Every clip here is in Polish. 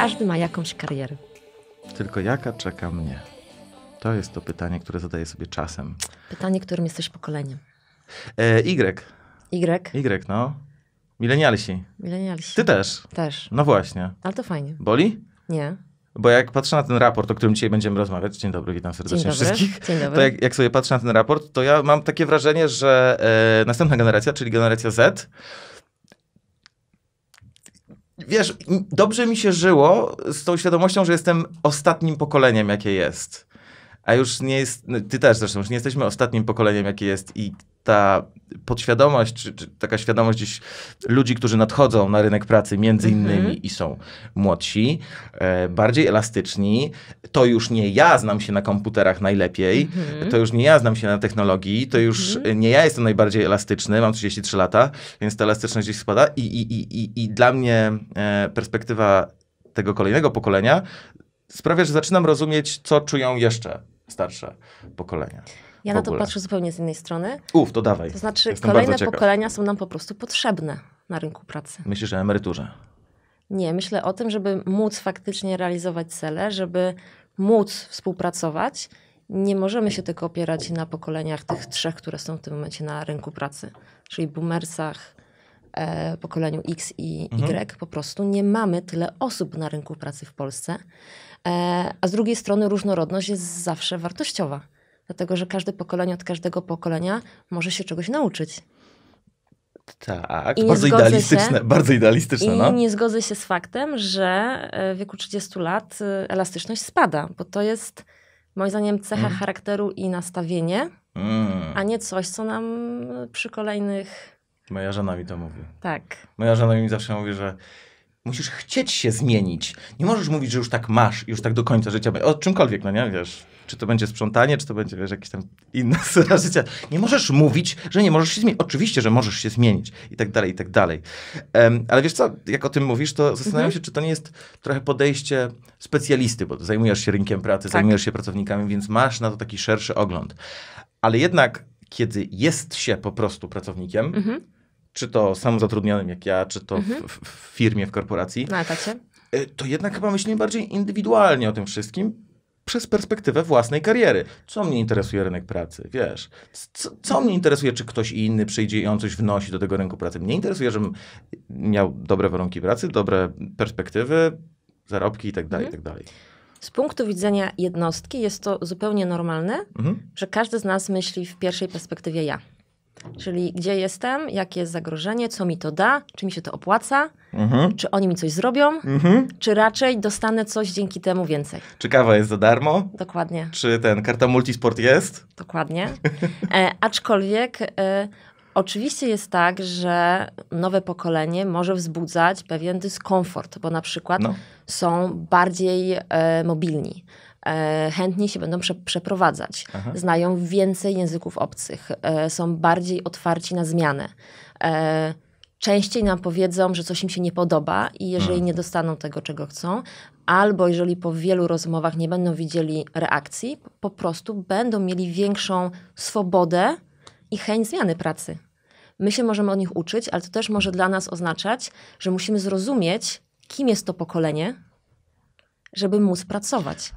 Każdy ma jakąś karierę. Tylko jaka czeka mnie? To jest to pytanie, które zadaję sobie czasem. Pytanie, którym jesteś pokoleniem. Y. No. Milenialsi. Ty też. Też. No właśnie. Ale to fajnie. Boli? Nie. Bo jak patrzę na ten raport, o którym dzisiaj będziemy rozmawiać, dzień dobry, witam serdecznie wszystkich. Dzień dobry. To jak sobie patrzę na ten raport, to ja mam takie wrażenie, że następna generacja, czyli generacja Z, wiesz, dobrze mi się żyło z tą świadomością, że jestem ostatnim pokoleniem, jakie jest. A już nie jest, ty też zresztą, już nie jesteśmy ostatnim pokoleniem, jakie jest i ta podświadomość, czy taka świadomość gdzieś ludzi, którzy nadchodzą na rynek pracy między innymi i są młodsi, bardziej elastyczni. To już nie ja znam się na komputerach najlepiej, to już nie ja znam się na technologii, to już nie ja jestem najbardziej elastyczny, mam 33 lata, więc ta elastyczność gdzieś spada i dla mnie perspektywa tego kolejnego pokolenia sprawia, że zaczynam rozumieć, co czują jeszcze starsze pokolenia. Ja na to patrzę zupełnie z innej strony. To dawaj. To znaczy, kolejne pokolenia są nam po prostu potrzebne na rynku pracy. Myślisz o emeryturze? Nie, myślę o tym, żeby móc faktycznie realizować cele, żeby móc współpracować. Nie możemy się tylko opierać na pokoleniach tych trzech, które są w tym momencie na rynku pracy. Czyli boomersach, pokoleniu X i Y. Po prostu nie mamy tyle osób na rynku pracy w Polsce. A z drugiej strony różnorodność jest zawsze wartościowa. Dlatego, że każde pokolenie od każdego pokolenia może się czegoś nauczyć. Tak, bardzo idealistyczne. I nie zgodzę się z faktem, że w wieku 30 lat elastyczność spada, bo to jest moim zdaniem cecha charakteru i nastawienie, a nie coś, co nam przy kolejnych... Moja żona mi to mówi. Tak. Moja żona mi zawsze mówi, że musisz chcieć się zmienić. Nie możesz mówić, że już tak masz, już tak do końca życia. O czymkolwiek, no nie, wiesz... Czy to będzie sprzątanie, czy to będzie, wiesz, jakieś tam inne sfera życia. Nie możesz mówić, że nie możesz się zmienić. Oczywiście, że możesz się zmienić i tak dalej, i tak dalej. Ale wiesz co, jak o tym mówisz, to zastanawiam się, czy to nie jest trochę podejście specjalisty, bo zajmujesz się rynkiem pracy, zajmujesz się pracownikami, więc masz na to taki szerszy ogląd. Ale jednak, kiedy jest się po prostu pracownikiem, czy to samozatrudnionym jak ja, czy to w firmie, w korporacji, na etacie, to jednak chyba myślimy bardziej indywidualnie o tym wszystkim, przez perspektywę własnej kariery. Co mnie interesuje rynek pracy, wiesz? Co mnie interesuje, czy ktoś inny przyjdzie i on coś wnosi do tego rynku pracy? Mnie interesuje, żebym miał dobre warunki pracy, dobre perspektywy, zarobki i tak dalej, i tak dalej. Z punktu widzenia jednostki jest to zupełnie normalne, że każdy z nas myśli w pierwszej perspektywie ja. Czyli gdzie jestem, jakie jest zagrożenie, co mi to da, czy mi się to opłaca, czy oni mi coś zrobią, czy raczej dostanę coś dzięki temu więcej. Czy kawa jest za darmo? Dokładnie. Czy karta Multisport jest? Dokładnie. Aczkolwiek oczywiście jest tak, że nowe pokolenie może wzbudzać pewien dyskomfort, bo na przykład są bardziej mobilni. Chętniej się będą przeprowadzać, znają więcej języków obcych, są bardziej otwarci na zmianę. Częściej nam powiedzą, że coś im się nie podoba i jeżeli nie dostaną tego, czego chcą, albo jeżeli po wielu rozmowach nie będą widzieli reakcji, po prostu będą mieli większą swobodę i chęć zmiany pracy. My się możemy od nich uczyć, ale to też może dla nas oznaczać, że musimy zrozumieć, kim jest to pokolenie, żeby móc pracować.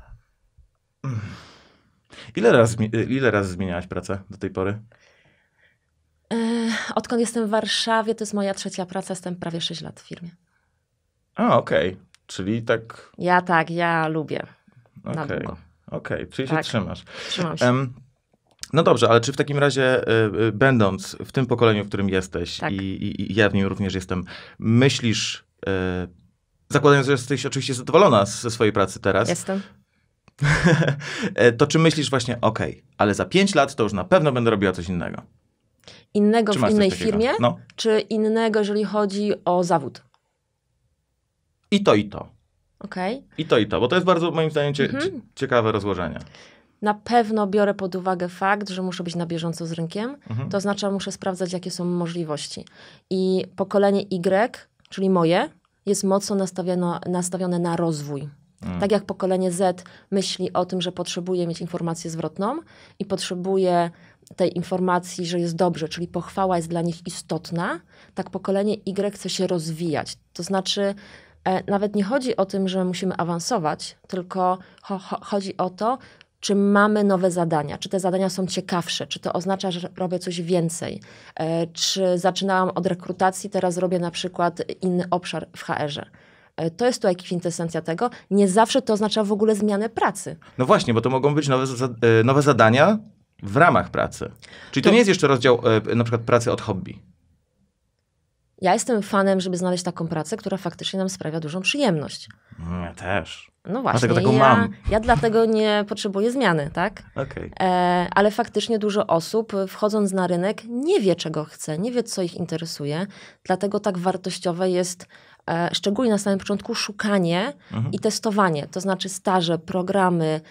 Ile razy zmieniałaś pracę do tej pory? Odkąd jestem w Warszawie, to jest moja trzecia praca, jestem prawie 6 lat w firmie. A, okej. Czyli tak... Ja lubię. Okej, czyli się trzymasz. Trzymam się. No dobrze, ale czy w takim razie, będąc w tym pokoleniu, w którym jesteś i ja w nim również jestem, myślisz, zakładając, że jesteś oczywiście zadowolona ze swojej pracy teraz... Jestem. To czy myślisz właśnie, ale za 5 lat to już na pewno będę robiła coś innego? Innego w innej firmie? Czy innego, jeżeli chodzi o zawód? I to, i to. I to, bo to jest bardzo moim zdaniem ciekawe rozłożenie. Na pewno biorę pod uwagę fakt, że muszę być na bieżąco z rynkiem. To oznacza, muszę sprawdzać, jakie są możliwości. I pokolenie Y, czyli moje, jest mocno nastawione na rozwój. Tak jak pokolenie Z myśli o tym, że potrzebuje mieć informację zwrotną i potrzebuje tej informacji, że jest dobrze, czyli pochwała jest dla nich istotna, tak pokolenie Y chce się rozwijać. To znaczy Nawet nie chodzi o tym, że musimy awansować, tylko chodzi o to, czy mamy nowe zadania, czy te zadania są ciekawsze, czy to oznacza, że robię coś więcej, czy zaczynałam od rekrutacji, teraz robię na przykład inny obszar w HR-ze. To jest tutaj kwintesencja tego. Nie zawsze to oznacza w ogóle zmianę pracy. No właśnie, bo to mogą być nowe zadania w ramach pracy. Czyli to nie jest jeszcze rozdział na przykład pracy od hobby. Ja jestem fanem, żeby znaleźć taką pracę, która faktycznie nam sprawia dużą przyjemność. Ja też. No właśnie, ja dlatego nie potrzebuję zmiany, tak? Okay. Ale faktycznie dużo osób, wchodząc na rynek, nie wie, czego chce, nie wie, co ich interesuje. Dlatego tak wartościowe jest, szczególnie na samym początku, szukanie i testowanie. To znaczy staże, programy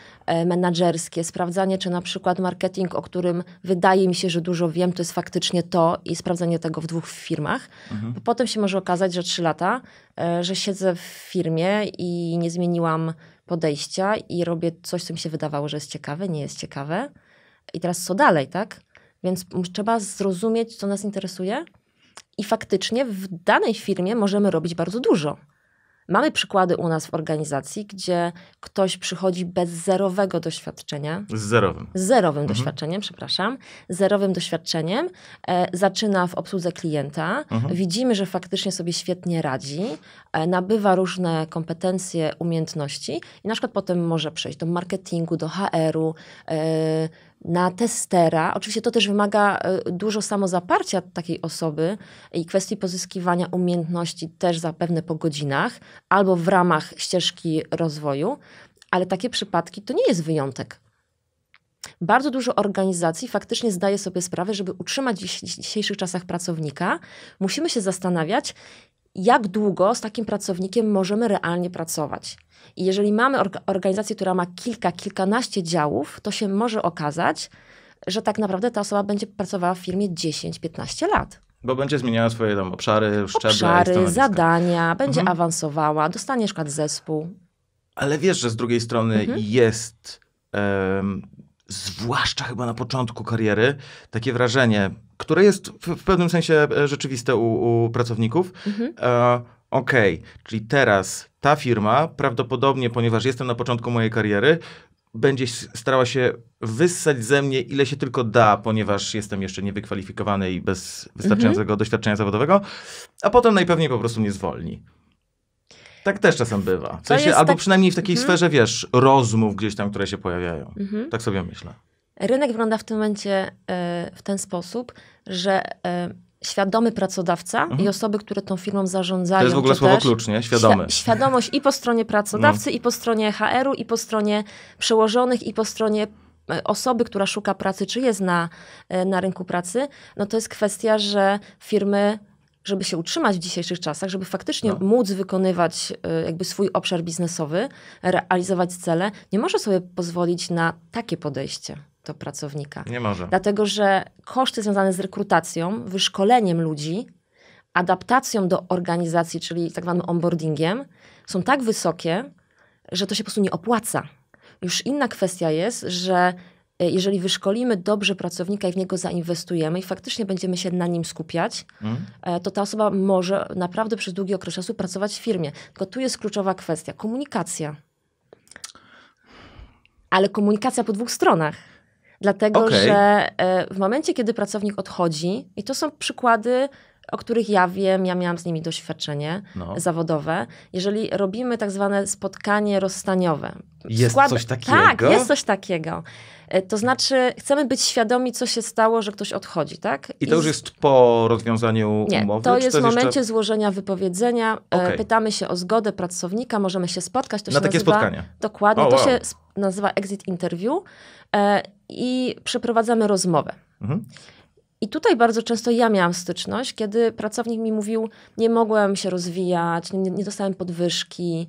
menadżerskie, sprawdzanie, czy na przykład marketing, o którym wydaje mi się, że dużo wiem, to jest faktycznie to i sprawdzanie tego w 2 firmach. Bo potem się może okazać, że 3 lata, że siedzę w firmie i nie zmieniłam podejścia i robię coś, co mi się wydawało, że jest ciekawe, nie jest ciekawe. I teraz co dalej, tak? Więc trzeba zrozumieć, co nas interesuje. I faktycznie w danej firmie możemy robić bardzo dużo. Mamy przykłady u nas w organizacji, gdzie ktoś przychodzi bez zerowego doświadczenia. Z zerowym doświadczeniem, przepraszam. Zerowym doświadczeniem. Zaczyna w obsłudze klienta. Widzimy, że faktycznie sobie świetnie radzi. Nabywa różne kompetencje, umiejętności. I na przykład potem może przejść do marketingu, do HR-u, na testera. Oczywiście to też wymaga dużo samozaparcia takiej osoby i kwestii pozyskiwania umiejętności też zapewne po godzinach albo w ramach ścieżki rozwoju, ale takie przypadki to nie jest wyjątek. Bardzo dużo organizacji faktycznie zdaje sobie sprawę, żeby utrzymać w dzisiejszych czasach pracownika, musimy się zastanawiać, jak długo z takim pracownikiem możemy realnie pracować. I jeżeli mamy organizację, która ma kilkanaście działów, to się może okazać, że tak naprawdę ta osoba będzie pracowała w firmie 10-15 lat. Bo będzie zmieniała swoje tam obszary, zadania, będzie awansowała, dostanie na przykład zespół. Ale wiesz, że z drugiej strony jest, zwłaszcza chyba na początku kariery, takie wrażenie, które jest w pewnym sensie rzeczywiste u pracowników. Okej, czyli teraz ta firma prawdopodobnie, ponieważ jestem na początku mojej kariery, będzie starała się wyssać ze mnie ile się tylko da, ponieważ jestem jeszcze niewykwalifikowany i bez wystarczającego doświadczenia zawodowego, a potem najpewniej po prostu mnie zwolni. Tak też czasem bywa. W sensie, albo przynajmniej w takiej sferze, wiesz, rozmów gdzieś tam, które się pojawiają. Tak sobie myślę. Rynek wygląda w tym momencie w ten sposób, że świadomy pracodawca i osoby, które tą firmą zarządzają. To jest w ogóle słowo klucz, nie? Świadomy. Świadomość i po stronie pracodawcy, i po stronie HR-u, i po stronie przełożonych, i po stronie osoby, która szuka pracy, czy jest na rynku pracy. No to jest kwestia, że firmy, żeby się utrzymać w dzisiejszych czasach, żeby faktycznie móc wykonywać jakby swój obszar biznesowy, realizować cele, nie może sobie pozwolić na takie podejście do pracownika. Nie może. Dlatego, że koszty związane z rekrutacją, wyszkoleniem ludzi, adaptacją do organizacji, czyli tak zwanym onboardingiem, są tak wysokie, że to się po prostu nie opłaca. Już inna kwestia jest, że jeżeli wyszkolimy dobrze pracownika i w niego zainwestujemy i faktycznie będziemy się na nim skupiać, to ta osoba może naprawdę przez długi okres czasu pracować w firmie. Tylko tu jest kluczowa kwestia. Komunikacja. Ale komunikacja po 2 stronach. Dlatego, że w momencie, kiedy pracownik odchodzi, i to są przykłady, o których ja wiem, ja miałam z nimi doświadczenie zawodowe. Jeżeli robimy tak zwane spotkanie rozstaniowe. Jest coś takiego? Tak, jest coś takiego. To znaczy, chcemy być świadomi, co się stało, że ktoś odchodzi, tak? I to już jest po rozwiązaniu umowy? Nie, to jest w momencie złożenia wypowiedzenia. Pytamy się o zgodę pracownika, możemy się spotkać. To się takie nazywa, spotkania? Dokładnie, to się nazywa exit interview i przeprowadzamy rozmowę. I tutaj bardzo często ja miałam styczność, kiedy pracownik mi mówił, nie mogłem się rozwijać, nie dostałem podwyżki,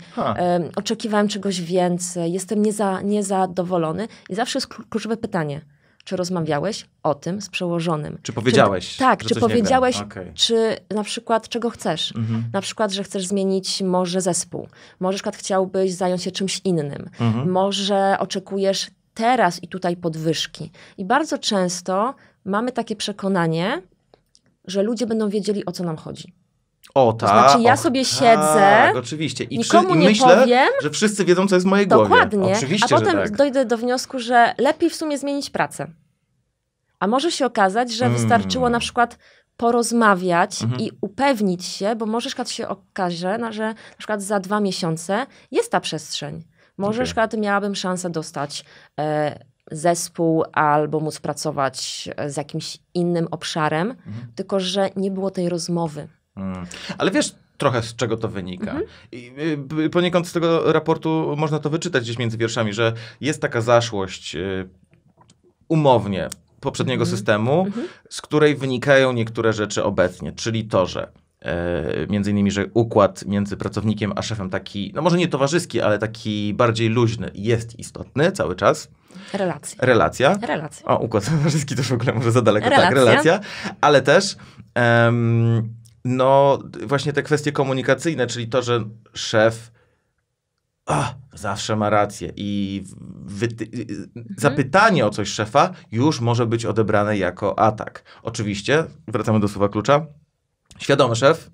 oczekiwałem czegoś więcej, jestem niezadowolony. I zawsze jest kluczowe pytanie, czy rozmawiałeś o tym z przełożonym? Czy powiedziałeś? Tak, czy powiedziałeś, czy na przykład czego chcesz? Na przykład, że chcesz zmienić może zespół, może na przykład chciałbyś zająć się czymś innym, może oczekujesz teraz i tutaj podwyżki. I bardzo często mamy takie przekonanie, że ludzie będą wiedzieli, o co nam chodzi. O tak. To znaczy ja sobie siedzę, tak, oczywiście. I nikomu nie myślę, powiem, że wszyscy wiedzą, co jest w mojej głowie. Dokładnie. Oczywiście, a potem tak. Dojdę do wniosku, że lepiej w sumie zmienić pracę. A może się okazać, że wystarczyło na przykład porozmawiać i upewnić się, bo może się okaże, że na przykład za 2 miesiące jest ta przestrzeń. Może na przykład miałabym szansę dostać zespół albo móc pracować z jakimś innym obszarem, tylko że nie było tej rozmowy. Ale wiesz trochę z czego to wynika. Poniekąd z tego raportu można to wyczytać gdzieś między wierszami, że jest taka zaszłość umownie poprzedniego systemu, z której wynikają niektóre rzeczy obecnie, czyli to, że między innymi, że układ między pracownikiem a szefem taki, no może nie towarzyski, ale taki bardziej luźny jest istotny cały czas. Relacja. O, układ towarzyski też w ogóle może za daleko. Relacja. Tak, relacja. Ale też no właśnie te kwestie komunikacyjne, czyli to, że szef zawsze ma rację i zapytanie o coś szefa już może być odebrane jako atak. Oczywiście, wracamy do słowa klucza, świadomy szef.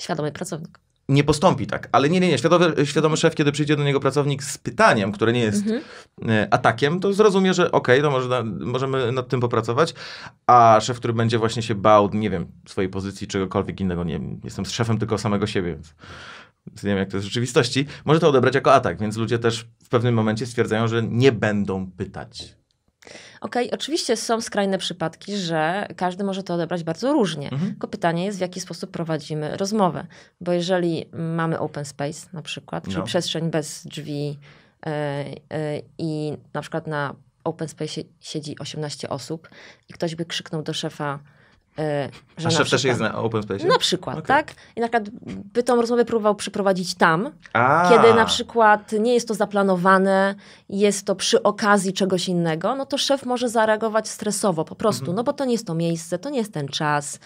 Świadomy pracownik. Nie postąpi tak, ale nie. Świadomy szef, kiedy przyjdzie do niego pracownik z pytaniem, które nie jest atakiem, to zrozumie, że okej, to może możemy nad tym popracować, a szef, który będzie właśnie się bał, nie wiem, swojej pozycji, czegokolwiek innego, nie wiem, jestem szefem tylko samego siebie, więc nie wiem, jak to jest w rzeczywistości, może to odebrać jako atak, więc ludzie też w pewnym momencie stwierdzają, że nie będą pytać. Okej, oczywiście są skrajne przypadki, że każdy może to odebrać bardzo różnie. Tylko pytanie jest, w jaki sposób prowadzimy rozmowę. Bo jeżeli mamy open space na przykład, czyli przestrzeń bez drzwi i na przykład na open space siedzi 18 osób i ktoś by krzyknął do szefa, że a szef też jest na open space? Na przykład, tak? I na przykład by tą rozmowę próbował przeprowadzić tam, kiedy na przykład nie jest to zaplanowane, jest to przy okazji czegoś innego, no to szef może zareagować stresowo po prostu, no bo to nie jest to miejsce, to nie jest ten czas.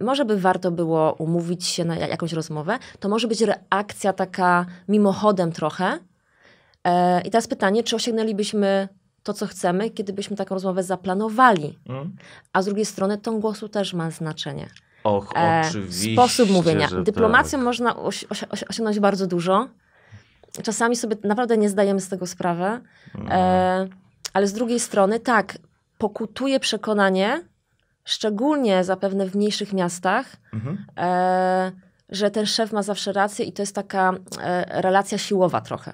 Może by warto było umówić się na jakąś rozmowę, to może być reakcja taka mimochodem trochę. I teraz pytanie, czy osiągnęlibyśmy to, co chcemy, kiedy byśmy taką rozmowę zaplanowali. A z drugiej strony ton głosu też ma znaczenie. Och, oczywiście. Sposób mówienia. Dyplomacją można osiągnąć bardzo dużo. Czasami sobie naprawdę nie zdajemy z tego sprawy. Ale z drugiej strony tak, pokutuje przekonanie, szczególnie zapewne w mniejszych miastach, że ten szef ma zawsze rację i to jest taka relacja siłowa trochę.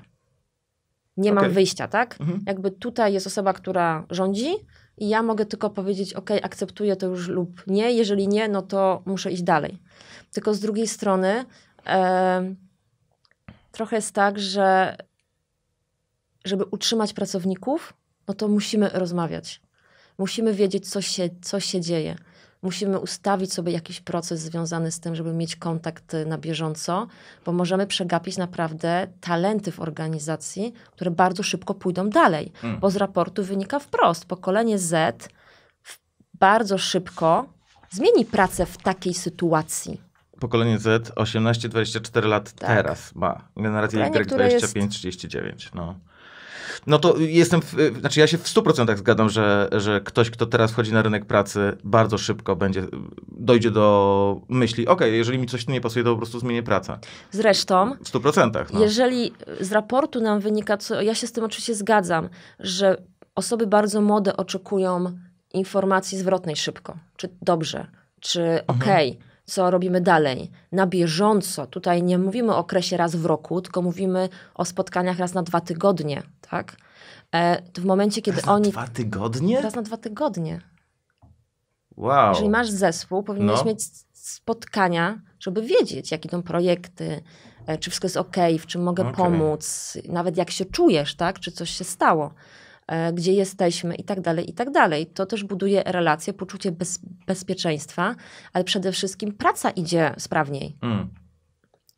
Nie mam wyjścia, tak? Jakby tutaj jest osoba, która rządzi i ja mogę tylko powiedzieć, okej, akceptuję to już lub nie. Jeżeli nie, no to muszę iść dalej. Tylko z drugiej strony trochę jest tak, że żeby utrzymać pracowników, no to musimy rozmawiać. Musimy wiedzieć, co się dzieje. Musimy ustawić sobie jakiś proces związany z tym, żeby mieć kontakt na bieżąco, bo możemy przegapić naprawdę talenty w organizacji, które bardzo szybko pójdą dalej. Bo z raportu wynika wprost, pokolenie Z bardzo szybko zmieni pracę w takiej sytuacji. Pokolenie Z 18-24 lat teraz ma. Generacja Y 25-39. No to jestem, znaczy ja się w 100% zgadzam, że ktoś, kto teraz wchodzi na rynek pracy, bardzo szybko dojdzie do myśli, okej, jeżeli mi coś nie pasuje, to po prostu zmienię pracę. Zresztą, w 100%. Jeżeli z raportu nam wynika, co ja się z tym oczywiście zgadzam, że osoby bardzo młode oczekują informacji zwrotnej szybko, czy dobrze, czy co robimy dalej, na bieżąco. Tutaj nie mówimy o okresie raz w roku, tylko mówimy o spotkaniach raz na 2 tygodnie, tak? To w momencie, kiedy oni... Raz na 2 tygodnie? Raz na 2 tygodnie. Wow. Jeżeli masz zespół, powinieneś mieć spotkania, żeby wiedzieć, jak idą projekty, czy wszystko jest okej, w czym mogę pomóc, nawet jak się czujesz, tak? Czy coś się stało, gdzie jesteśmy i tak dalej, i tak dalej. To też buduje relacje, poczucie bezpieczeństwa, ale przede wszystkim praca idzie sprawniej.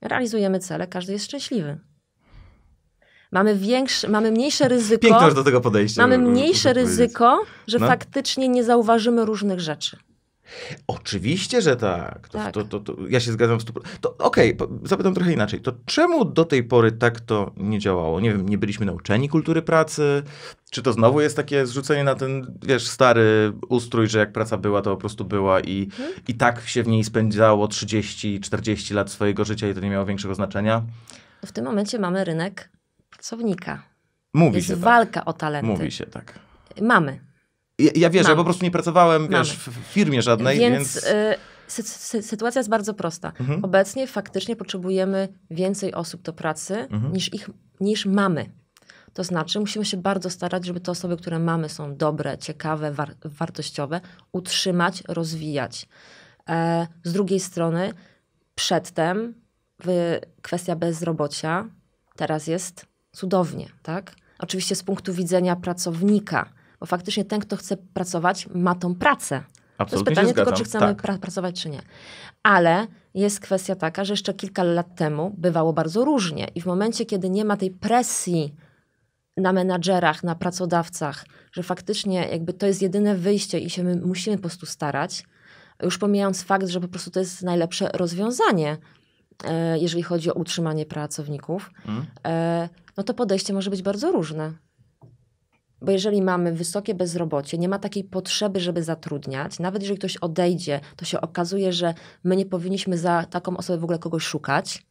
Realizujemy cele, każdy jest szczęśliwy. Mamy mniejsze ryzyko. Piękne do tego podejście. Mamy mniejsze ryzyko, że faktycznie nie zauważymy różnych rzeczy. Oczywiście, że tak. Ja się zgadzam. Okej, zapytam trochę inaczej. To czemu do tej pory tak to nie działało? Nie wiem, nie byliśmy nauczeni kultury pracy? Czy to znowu jest takie zrzucenie na ten, wiesz, stary ustrój, że jak praca była, to po prostu była i tak się w niej spędzało 30-40 lat swojego życia i to nie miało większego znaczenia? W tym momencie mamy rynek pracownika. Jest walka o talenty. Mówi się tak. Ja wierzę, ja po prostu nie pracowałem w firmie żadnej, więc... Sytuacja jest bardzo prosta. Mhm. Obecnie faktycznie potrzebujemy więcej osób do pracy niż mamy. To znaczy musimy się bardzo starać, żeby te osoby, które mamy, są dobre, ciekawe, wartościowe, utrzymać, rozwijać. Z drugiej strony przedtem kwestia bezrobocia teraz jest cudownie, tak? Oczywiście z punktu widzenia pracownika, bo faktycznie ten, kto chce pracować, ma tą pracę. Absolutnie. To jest pytanie tylko, czy chcemy pracować, czy nie. Ale jest kwestia taka, że jeszcze kilka lat temu bywało bardzo różnie i w momencie, kiedy nie ma tej presji na menadżerach, na pracodawcach, że faktycznie jakby to jest jedyne wyjście i się my musimy po prostu starać, już pomijając fakt, że po prostu to jest najlepsze rozwiązanie, jeżeli chodzi o utrzymanie pracowników, no to podejście może być bardzo różne. Bo jeżeli mamy wysokie bezrobocie, nie ma takiej potrzeby, żeby zatrudniać. Nawet jeżeli ktoś odejdzie, to się okazuje, że my nie powinniśmy za taką osobę w ogóle kogoś szukać.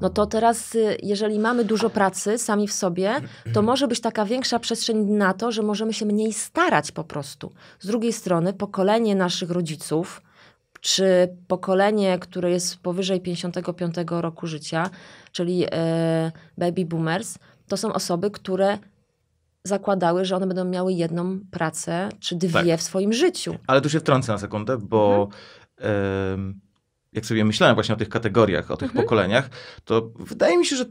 No to teraz, jeżeli mamy dużo pracy sami w sobie, to może być taka większa przestrzeń na to, że możemy się mniej starać po prostu. Z drugiej strony pokolenie naszych rodziców, czy pokolenie, które jest powyżej 55 roku życia, czyli baby boomers, to są osoby, które zakładały, że one będą miały jedną pracę, czy dwie w swoim życiu. Ale tu się wtrącę na sekundę, bo jak sobie myślałem właśnie o tych kategoriach, o tych pokoleniach, to wydaje mi się, że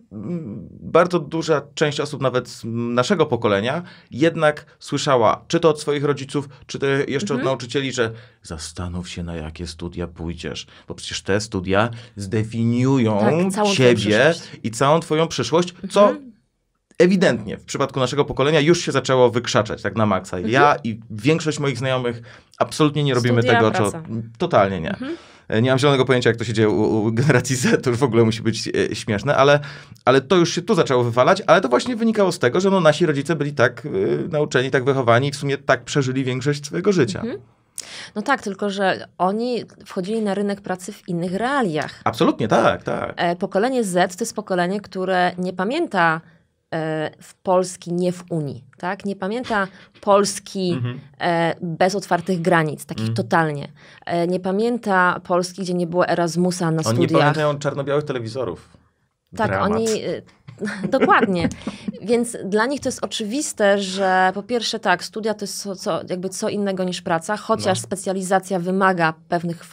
bardzo duża część osób, nawet z naszego pokolenia, jednak słyszała, czy to od swoich rodziców, czy to jeszcze od nauczycieli, że zastanów się, na jakie studia pójdziesz, bo przecież te studia zdefiniują ciebie i całą twoją przyszłość, co ewidentnie w przypadku naszego pokolenia już się zaczęło wykrzaczać tak na maksa. Ja i większość moich znajomych absolutnie nie robimy tego, co... Totalnie nie. Nie mam zielonego pojęcia, jak to się dzieje u generacji Z, to już w ogóle musi być śmieszne, ale to już się tu zaczęło wywalać, ale to właśnie wynikało z tego, że no, nasi rodzice byli tak nauczeni, tak wychowani i w sumie tak przeżyli większość swojego życia. No tak, tylko że oni wchodzili na rynek pracy w innych realiach. Absolutnie, tak. Pokolenie Z to jest pokolenie, które nie pamięta w Polski, nie w Unii, tak? Nie pamięta Polski bez otwartych granic, takich totalnie. Nie pamięta Polski, gdzie nie było Erasmusa na studiach. Oni nie pamiętają czarno-białych telewizorów. Tak, dokładnie. Więc dla nich to jest oczywiste, że po pierwsze tak, studia to jest co innego niż praca, chociaż specjalizacja wymaga pewnych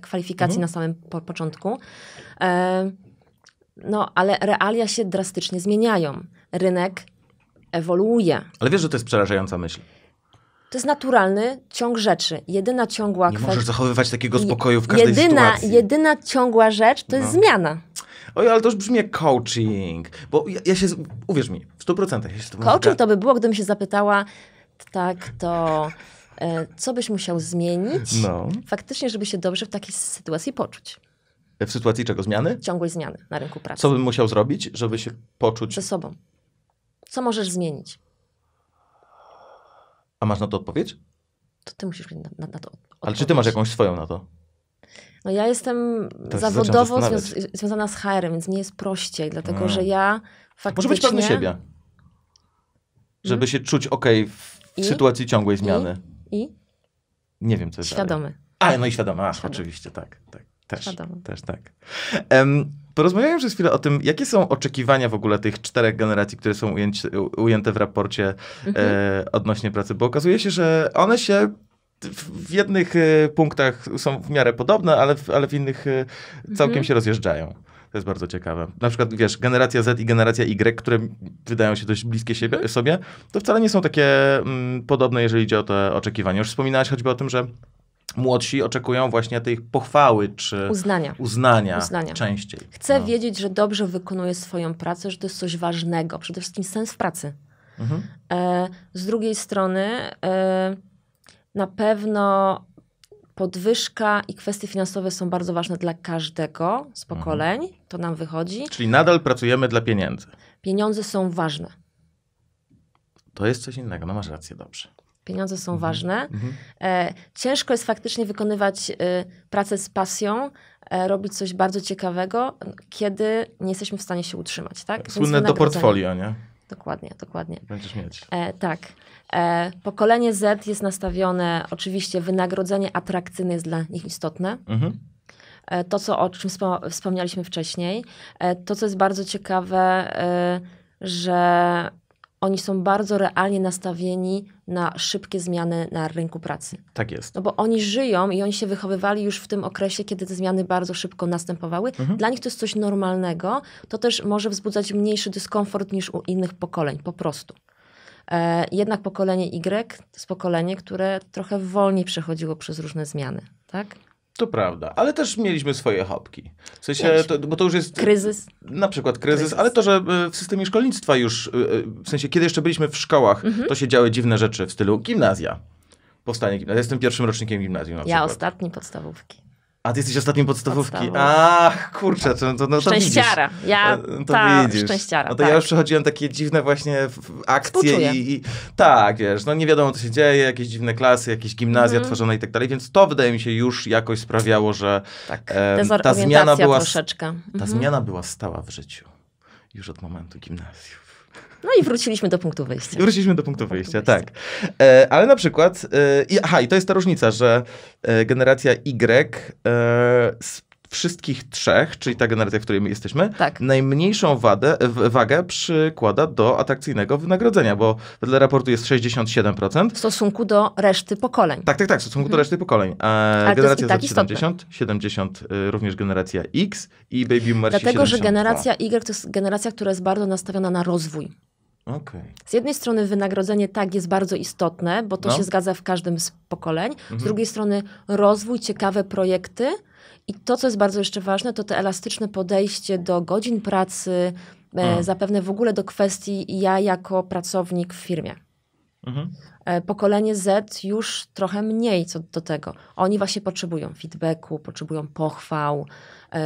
kwalifikacji na samym początku. No, ale realia się drastycznie zmieniają. Rynek ewoluuje. Ale wiesz, że to jest przerażająca myśl. To jest naturalny ciąg rzeczy. Jedyna ciągła... Nie możesz zachowywać takiego spokoju w każdej sytuacji. Jedyna ciągła rzecz to jest zmiana. Oj, ale to już brzmi jak coaching. Bo ja się... Uwierz mi, w 100%. Coaching to by było, gdybym się zapytała, tak, to co byś musiał zmienić? Faktycznie, żeby się dobrze w takiej sytuacji poczuć. W sytuacji czego? Zmiany? Ciągłej zmiany na rynku pracy. Co bym musiał zrobić, żeby się poczuć... Ze sobą. Co możesz zmienić? A masz na to odpowiedź? To ty musisz na to odpowiedzieć. Ale czy ty masz jakąś swoją na to? No ja jestem zawodowo związana z HR-em, więc mnie jest prościej, dlatego że ja faktycznie... Może być pewny siebie. Żeby się czuć w sytuacji ciągłej zmiany. Nie wiem, co jest świadomy. No i świadomy. Oczywiście, tak. Też tak. Porozmawiałem przez chwilę o tym, jakie są oczekiwania w ogóle tych 4 generacji, które są ujęte w raporcie odnośnie pracy, bo okazuje się, że one się w jednych punktach są w miarę podobne, ale w innych całkiem się rozjeżdżają. To jest bardzo ciekawe. Na przykład, wiesz, generacja Z i generacja Y, które wydają się dość bliskie sobie, to wcale nie są takie podobne, jeżeli idzie o te oczekiwania. Już wspominałaś choćby o tym, że młodsi oczekują właśnie tej pochwały, czy uznania częściej. Chcę wiedzieć, że dobrze wykonuje swoją pracę, że to jest coś ważnego. Przede wszystkim sens w pracy. Z drugiej strony na pewno podwyżka i kwestie finansowe są bardzo ważne dla każdego z pokoleń. Mhm. To nam wychodzi. Czyli nadal pracujemy dla pieniędzy. Pieniądze są ważne. To jest coś innego, no masz rację, dobrze. Pieniądze są ważne. Ciężko jest faktycznie wykonywać pracę z pasją, robić coś bardzo ciekawego, kiedy nie jesteśmy w stanie się utrzymać. Tak? Słynne do portfolio, nie? Dokładnie, dokładnie. Będziesz mieć. Tak. Pokolenie Z jest nastawione, oczywiście wynagrodzenie atrakcyjne jest dla nich istotne. Mhm. To, o czym wspomnieliśmy wcześniej. To, co jest bardzo ciekawe, że oni są bardzo realnie nastawieni na szybkie zmiany na rynku pracy. Tak jest. No bo oni żyją i oni się wychowywali już w tym okresie, kiedy te zmiany bardzo szybko następowały. Mhm. Dla nich to jest coś normalnego. To też może wzbudzać mniejszy dyskomfort niż u innych pokoleń, po prostu. Jednak pokolenie Y to jest pokolenie, które trochę wolniej przechodziło przez różne zmiany, tak? To prawda, ale też mieliśmy swoje hopki. W sensie, bo to już jest... Kryzys. Na przykład kryzys, ale to, że w systemie szkolnictwa już, w sensie, kiedy jeszcze byliśmy w szkołach, to się działy dziwne rzeczy w stylu gimnazja. Powstanie gimnazja. Jestem pierwszym rocznikiem gimnazjum. Ja ostatni podstawówki. A ty jesteś ostatnim podstawówki. Ach, kurczę, to szczęściara. Widzisz. Ja to widzisz. Szczęściara. No to tak. Ja już przechodziłem takie dziwne właśnie akcje i tak, wiesz, no nie wiadomo co się dzieje, jakieś dziwne klasy, jakieś gimnazja tworzone i tak dalej, więc to wydaje mi się już jakoś sprawiało, że tak. Ta zmiana była troszeczkę. Ta zmiana była stała w życiu. Już od momentu gimnazjów. No i wróciliśmy do punktu wyjścia. Wróciliśmy do punktu wyjścia, tak. Ale na przykład, i to jest ta różnica, że generacja Y z wszystkich trzech, czyli ta generacja, w której my jesteśmy, tak, najmniejszą wagę przykłada do atrakcyjnego wynagrodzenia, bo wedle raportu jest 67%. W stosunku do reszty pokoleń. Tak, w stosunku do reszty pokoleń. A generacja Z 70, również generacja X i baby boomersi 72. Dlatego, że generacja Y to jest generacja, która jest bardzo nastawiona na rozwój. Okay. Z jednej strony wynagrodzenie tak jest bardzo istotne, bo to się zgadza w każdym z pokoleń. Z drugiej strony rozwój, ciekawe projekty. I to, co jest bardzo jeszcze ważne, to to elastyczne podejście do godzin pracy, zapewne w ogóle do kwestii ja jako pracownik w firmie. Mhm. Pokolenie Z już trochę mniej co do tego. Oni właśnie potrzebują feedbacku, potrzebują pochwał,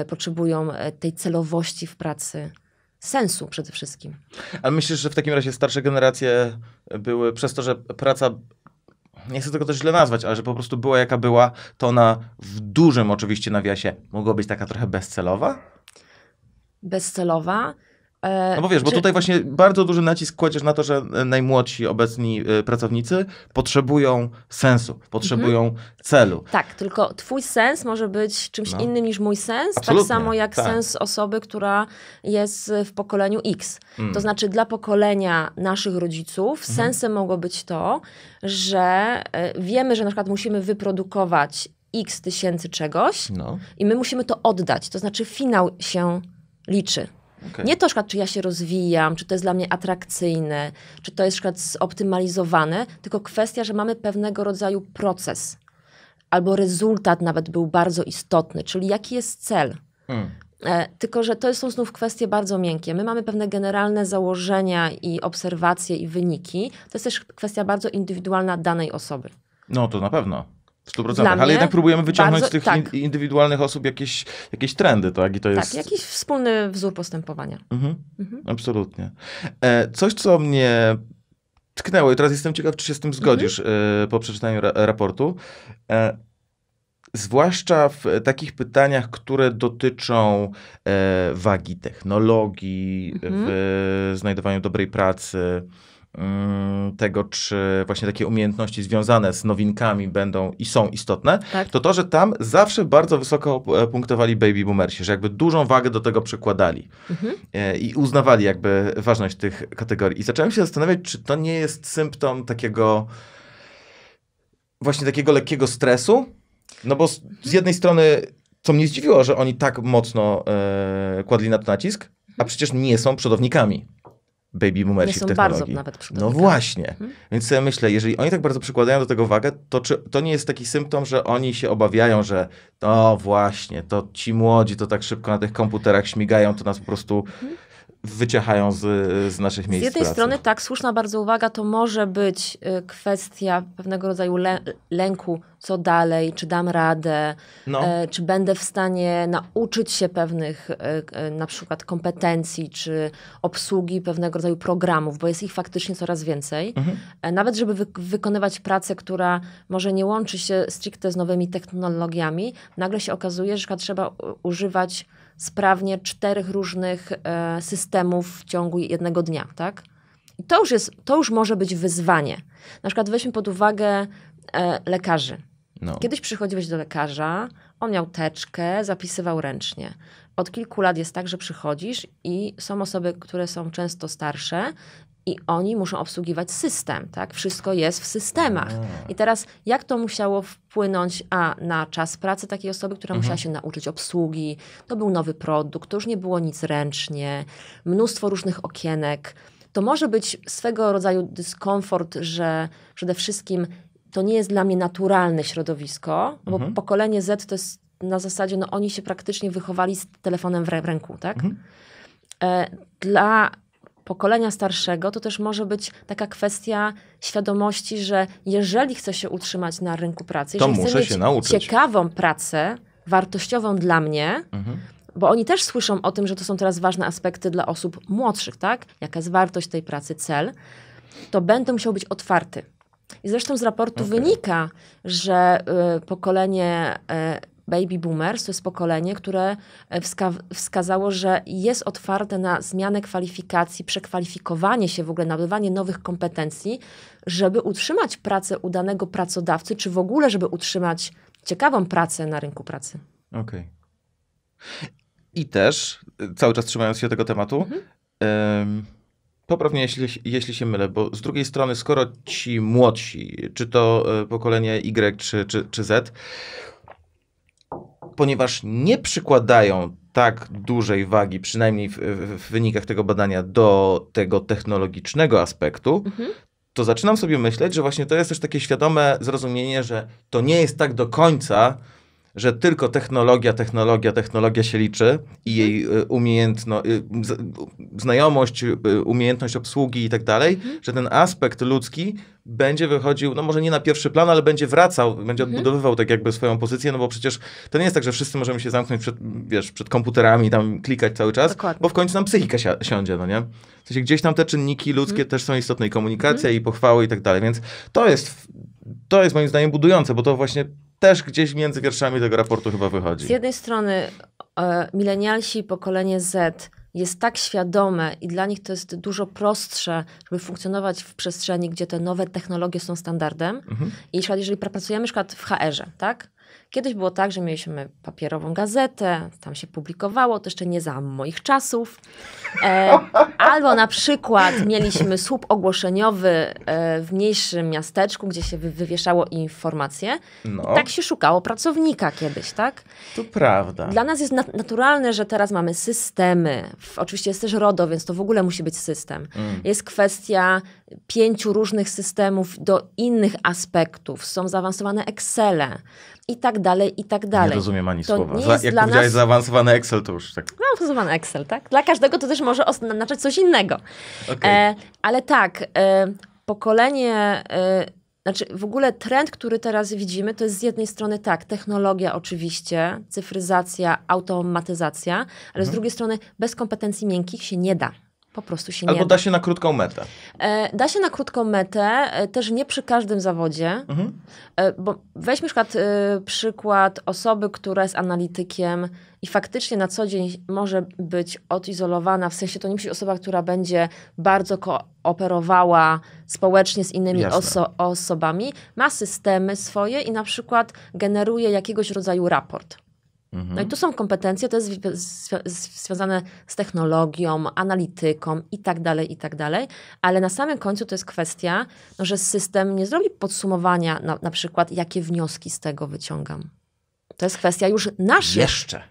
potrzebują tej celowości w pracy. Sensu przede wszystkim. Ale myślisz, że w takim razie starsze generacje były przez to, że praca, nie chcę tego też źle nazwać, ale że po prostu była jaka była, to ona w dużym oczywiście nawiasie mogła być taka trochę bezcelowa? Bezcelowa? No bo wiesz, bo tutaj właśnie bardzo duży nacisk kładziesz na to, że najmłodsi obecni pracownicy potrzebują sensu, potrzebują celu. Tak, tylko twój sens może być czymś innym niż mój sens, absolutnie, tak samo jak sens osoby, która jest w pokoleniu X. To znaczy dla pokolenia naszych rodziców sensem mogło być to, że wiemy, że na przykład musimy wyprodukować X tysięcy czegoś i my musimy to oddać, to znaczy finał się liczy. Okay. Nie to, czy ja się rozwijam, czy to jest dla mnie atrakcyjne, czy to jest zoptymalizowane, tylko kwestia, że mamy pewnego rodzaju proces. Albo rezultat nawet był bardzo istotny, czyli jaki jest cel. Tylko, że to są znów kwestie bardzo miękkie. My mamy pewne generalne założenia i obserwacje i wyniki. To jest też kwestia bardzo indywidualna danej osoby. No to na pewno. W 100%, ale jednak próbujemy wyciągnąć z tych indywidualnych osób jakieś trendy, tak? I to jest... Tak, jakiś wspólny wzór postępowania. Absolutnie. Coś, co mnie tknęło i teraz jestem ciekaw, czy się z tym zgodzisz po przeczytaniu raportu. Zwłaszcza w takich pytaniach, które dotyczą wagi technologii, w znajdowaniu dobrej pracy, tego, czy właśnie takie umiejętności związane z nowinkami będą i są istotne, to, że tam zawsze bardzo wysoko punktowali baby boomersi, że jakby dużą wagę do tego przykładali i uznawali jakby ważność tych kategorii. I zacząłem się zastanawiać, czy to nie jest symptom takiego właśnie lekkiego stresu, no bo z jednej strony, co mnie zdziwiło, że oni tak mocno kładli na to nacisk, a przecież nie są przodownikami. Baby boomersi w technologii. No właśnie. Więc sobie myślę, jeżeli oni tak bardzo przykładają do tego wagę, to czy to nie jest taki symptom, że oni się obawiają, że to właśnie, to ci młodzi to tak szybko na tych komputerach śmigają, to nas po prostu wyciechają z naszych miejsc pracy. Z jednej strony tak, słuszna bardzo uwaga, to może być kwestia pewnego rodzaju lęku, co dalej, czy dam radę, czy będę w stanie nauczyć się pewnych na przykład kompetencji, czy obsługi pewnego rodzaju programów, bo jest ich faktycznie coraz więcej. Nawet żeby wykonywać pracę, która może nie łączy się stricte z nowymi technologiami, nagle się okazuje, że trzeba używać sprawnie 4 różnych systemów w ciągu jednego dnia, tak? I to już może być wyzwanie. Na przykład weźmy pod uwagę lekarzy. Kiedyś przychodziłeś do lekarza, on miał teczkę, zapisywał ręcznie. Od kilku lat jest tak, że przychodzisz i są osoby, które są często starsze i oni muszą obsługiwać system, tak? Wszystko jest w systemach. I teraz jak to musiało wpłynąć na czas pracy takiej osoby, która musiała się nauczyć obsługi, to był nowy produkt, to już nie było nic ręcznie, mnóstwo różnych okienek. To może być swego rodzaju dyskomfort, że przede wszystkim to nie jest dla mnie naturalne środowisko, bo pokolenie Z to jest na zasadzie, oni się praktycznie wychowali z telefonem w ręku, tak? Dla pokolenia starszego to też może być taka kwestia świadomości, że jeżeli chcę się utrzymać na rynku pracy, to muszę mieć się nauczyć ciekawą pracę, wartościową dla mnie, bo oni też słyszą o tym, że to są teraz ważne aspekty dla osób młodszych, tak? Jaka jest wartość tej pracy, cel, to będę musiał być otwarty. I zresztą z raportu wynika, że pokolenie baby boomers to jest pokolenie, które wskazało, że jest otwarte na zmianę kwalifikacji, przekwalifikowanie się w ogóle, nabywanie nowych kompetencji, żeby utrzymać pracę u danego pracodawcy, czy w ogóle, żeby utrzymać ciekawą pracę na rynku pracy. I też, cały czas trzymając się tego tematu, poprawnie, jeśli się mylę, bo z drugiej strony, skoro ci młodsi, czy to pokolenie Y, czy Z, ponieważ nie przykładają tak dużej wagi, przynajmniej w wynikach tego badania, do tego technologicznego aspektu, to zaczynam sobie myśleć, że właśnie to jest też takie świadome zrozumienie, że to nie jest tak do końca, że tylko technologia się liczy i jej znajomość, umiejętność obsługi i tak dalej, że ten aspekt ludzki będzie wychodził, może nie na pierwszy plan, ale będzie wracał, będzie odbudowywał tak jakby swoją pozycję, bo przecież to nie jest tak, że wszyscy możemy się zamknąć przed komputerami, tam klikać cały czas, bo w końcu nam psychika siądzie, nie? W sensie gdzieś tam te czynniki ludzkie też są istotne i komunikacja i pochwały i tak dalej, więc to jest moim zdaniem budujące, bo to właśnie też gdzieś między wierszami tego raportu chyba wychodzi. Z jednej strony milenialsi, pokolenie Z jest tak świadome i dla nich to jest dużo prostsze, żeby funkcjonować w przestrzeni, gdzie te nowe technologie są standardem. I jeżeli pracujemy w HR-ze, tak? Kiedyś było tak, że mieliśmy papierową gazetę, tam się publikowało, to jeszcze nie za moich czasów. Albo na przykład mieliśmy słup ogłoszeniowy w mniejszym miasteczku, gdzie się wywieszało informacje. I tak się szukało pracownika kiedyś, tak? To prawda. Dla nas jest naturalne, że teraz mamy systemy. Oczywiście jest też RODO, więc to w ogóle musi być system. Jest kwestia 5 różnych systemów do innych aspektów. Są zaawansowane Excele. I tak dalej, i tak dalej. Nie rozumiem ani słowa. Jak powiedziałeś zaawansowany Excel, to już tak... Zaawansowany Excel, tak? Dla każdego to też może oznaczać coś innego. Ale tak, pokolenie... Znaczy w ogóle trend, który teraz widzimy, to jest z jednej strony tak, technologia oczywiście, cyfryzacja, automatyzacja, ale z drugiej strony bez kompetencji miękkich się nie da. Po prostu się nie da. Albo da się na krótką metę. Da się na krótką metę, też nie przy każdym zawodzie, bo weźmy przykład osoby, która jest analitykiem i faktycznie na co dzień może być odizolowana, w sensie to nie musi być osoba, która będzie bardzo kooperowała społecznie z innymi osobami, ma systemy swoje i na przykład generuje jakiegoś rodzaju raport. No i tu są kompetencje, to jest związane z technologią, analityką i tak dalej, ale na samym końcu to jest kwestia, że system nie zrobi podsumowania na przykład, jakie wnioski z tego wyciągam. To jest kwestia już naszych. Jeszcze.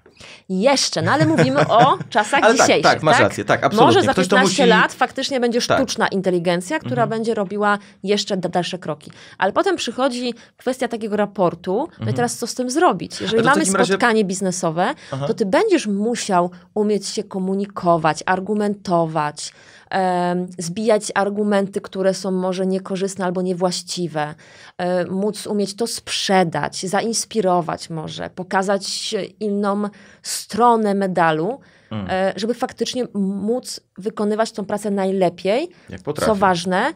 Jeszcze, no ale mówimy o czasach dzisiejszych. Tak, masz rację, tak, absolutnie. Może za 15 lat faktycznie będzie sztuczna inteligencja, która będzie robiła jeszcze dalsze kroki. Ale potem przychodzi kwestia takiego raportu, no i teraz co z tym zrobić? Jeżeli mamy spotkanie biznesowe, to ty będziesz musiał umieć się komunikować, argumentować, zbijać argumenty, które są może niekorzystne albo niewłaściwe, móc umieć to sprzedać, zainspirować może, pokazać inną stronę medalu, żeby faktycznie móc wykonywać tą pracę najlepiej, co ważne,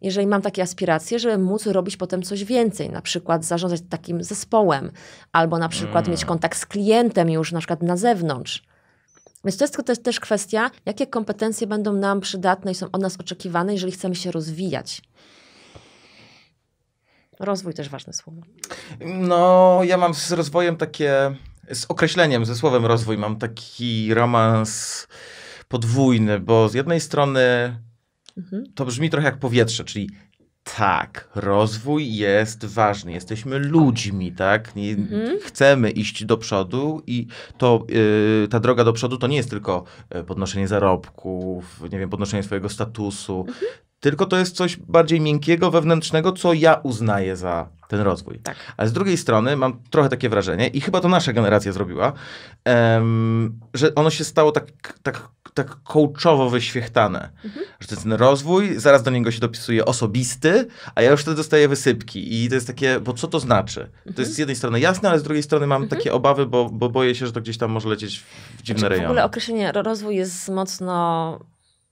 jeżeli mam takie aspiracje, żeby móc robić potem coś więcej, na przykład zarządzać takim zespołem, albo na przykład mieć kontakt z klientem już na przykład na zewnątrz. Więc to jest też kwestia, jakie kompetencje będą nam przydatne i są od nas oczekiwane, jeżeli chcemy się rozwijać. Rozwój też ważne słowo. No, ja mam z rozwojem takie, z określeniem, ze słowem rozwój mam taki romans podwójny, bo z jednej strony to brzmi trochę jak powietrze, czyli tak, rozwój jest ważny. Jesteśmy ludźmi, tak? Chcemy iść do przodu i to, ta droga do przodu to nie jest tylko podnoszenie zarobków, nie wiem, podnoszenie swojego statusu, tylko to jest coś bardziej miękkiego, wewnętrznego, co ja uznaję za ten rozwój. Tak. Ale z drugiej strony mam trochę takie wrażenie i chyba to nasza generacja zrobiła, że ono się stało tak coachowo wyświechtane. Że ten rozwój, zaraz do niego się dopisuje osobisty, a ja już wtedy dostaję wysypki. I to jest takie, bo co to znaczy? To jest z jednej strony jasne, ale z drugiej strony mam takie obawy, bo boję się, że to gdzieś tam może lecieć w dziwne rejony. W ogóle określenie rozwój jest mocno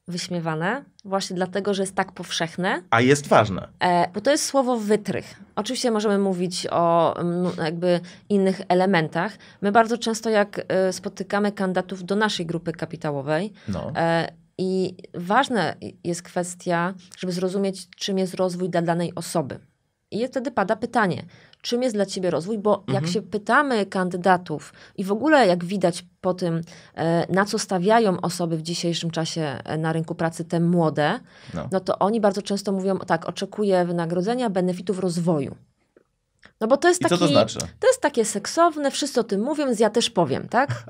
wyśmiewane, właśnie dlatego, że jest tak powszechne. A jest ważne. Bo to jest słowo wytrych. Oczywiście możemy mówić o jakby innych elementach. My bardzo często jak spotykamy kandydatów do naszej grupy kapitałowej i ważna jest kwestia, żeby zrozumieć, czym jest rozwój dla danej osoby. I wtedy pada pytanie, czym jest dla ciebie rozwój, bo jak się pytamy kandydatów i w ogóle jak widać po tym, na co stawiają osoby w dzisiejszym czasie na rynku pracy, te młode, no to oni bardzo często mówią, tak, oczekuję wynagrodzenia, benefitów, rozwoju. No bo to jest taki, to jest takie seksowne, wszyscy o tym mówią, więc ja też powiem, tak?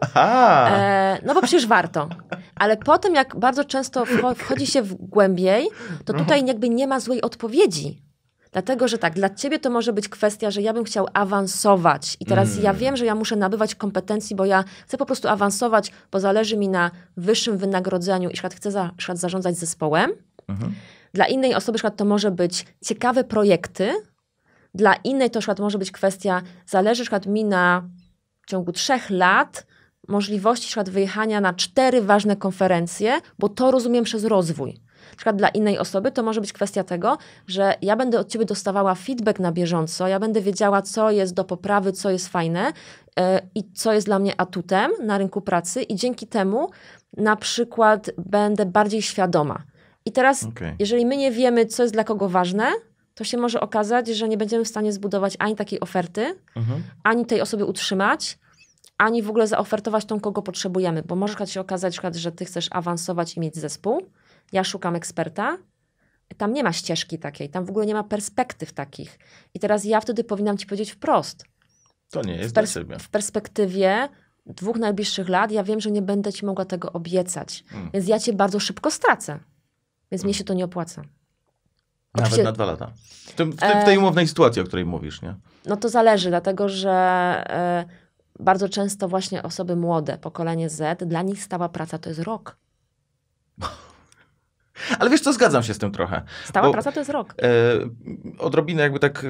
No bo przecież warto. Ale potem jak bardzo często wchodzi się w głębiej, to tutaj jakby nie ma złej odpowiedzi. Dlatego, że tak, dla ciebie to może być kwestia, że ja bym chciał awansować i teraz ja wiem, że ja muszę nabywać kompetencji, bo ja chcę po prostu awansować, bo zależy mi na wyższym wynagrodzeniu i chcę zarządzać zespołem. Dla innej osoby to może być ciekawe projekty, dla innej to może być kwestia, zależy mi na w ciągu 3 lat możliwości wyjechania na 4 ważne konferencje, bo to rozumiem przez rozwój. Na przykład dla innej osoby to może być kwestia tego, że ja będę od ciebie dostawała feedback na bieżąco, ja będę wiedziała, co jest do poprawy, co jest fajne i co jest dla mnie atutem na rynku pracy i dzięki temu na przykład będę bardziej świadoma. I teraz, jeżeli my nie wiemy, co jest dla kogo ważne, to się może okazać, że nie będziemy w stanie zbudować ani takiej oferty, ani tej osoby utrzymać, ani w ogóle zaofertować tą, kogo potrzebujemy, bo może się okazać, że ty chcesz awansować i mieć zespół, ja szukam eksperta, tam nie ma ścieżki takiej, tam w ogóle nie ma perspektyw takich. I teraz ja wtedy powinnam ci powiedzieć wprost. To nie jest dla ciebie. W perspektywie 2 najbliższych lat ja wiem, że nie będę ci mogła tego obiecać. Więc ja cię bardzo szybko stracę. Więc mnie się to nie opłaca. Nawet na 2 lata. W tej umownej sytuacji, o której mówisz, nie? No to zależy, dlatego że bardzo często właśnie osoby młode, pokolenie Z, dla nich stała praca to jest rok. Ale wiesz co, zgadzam się z tym trochę. Stała praca to jest rok. Odrobinę jakby tak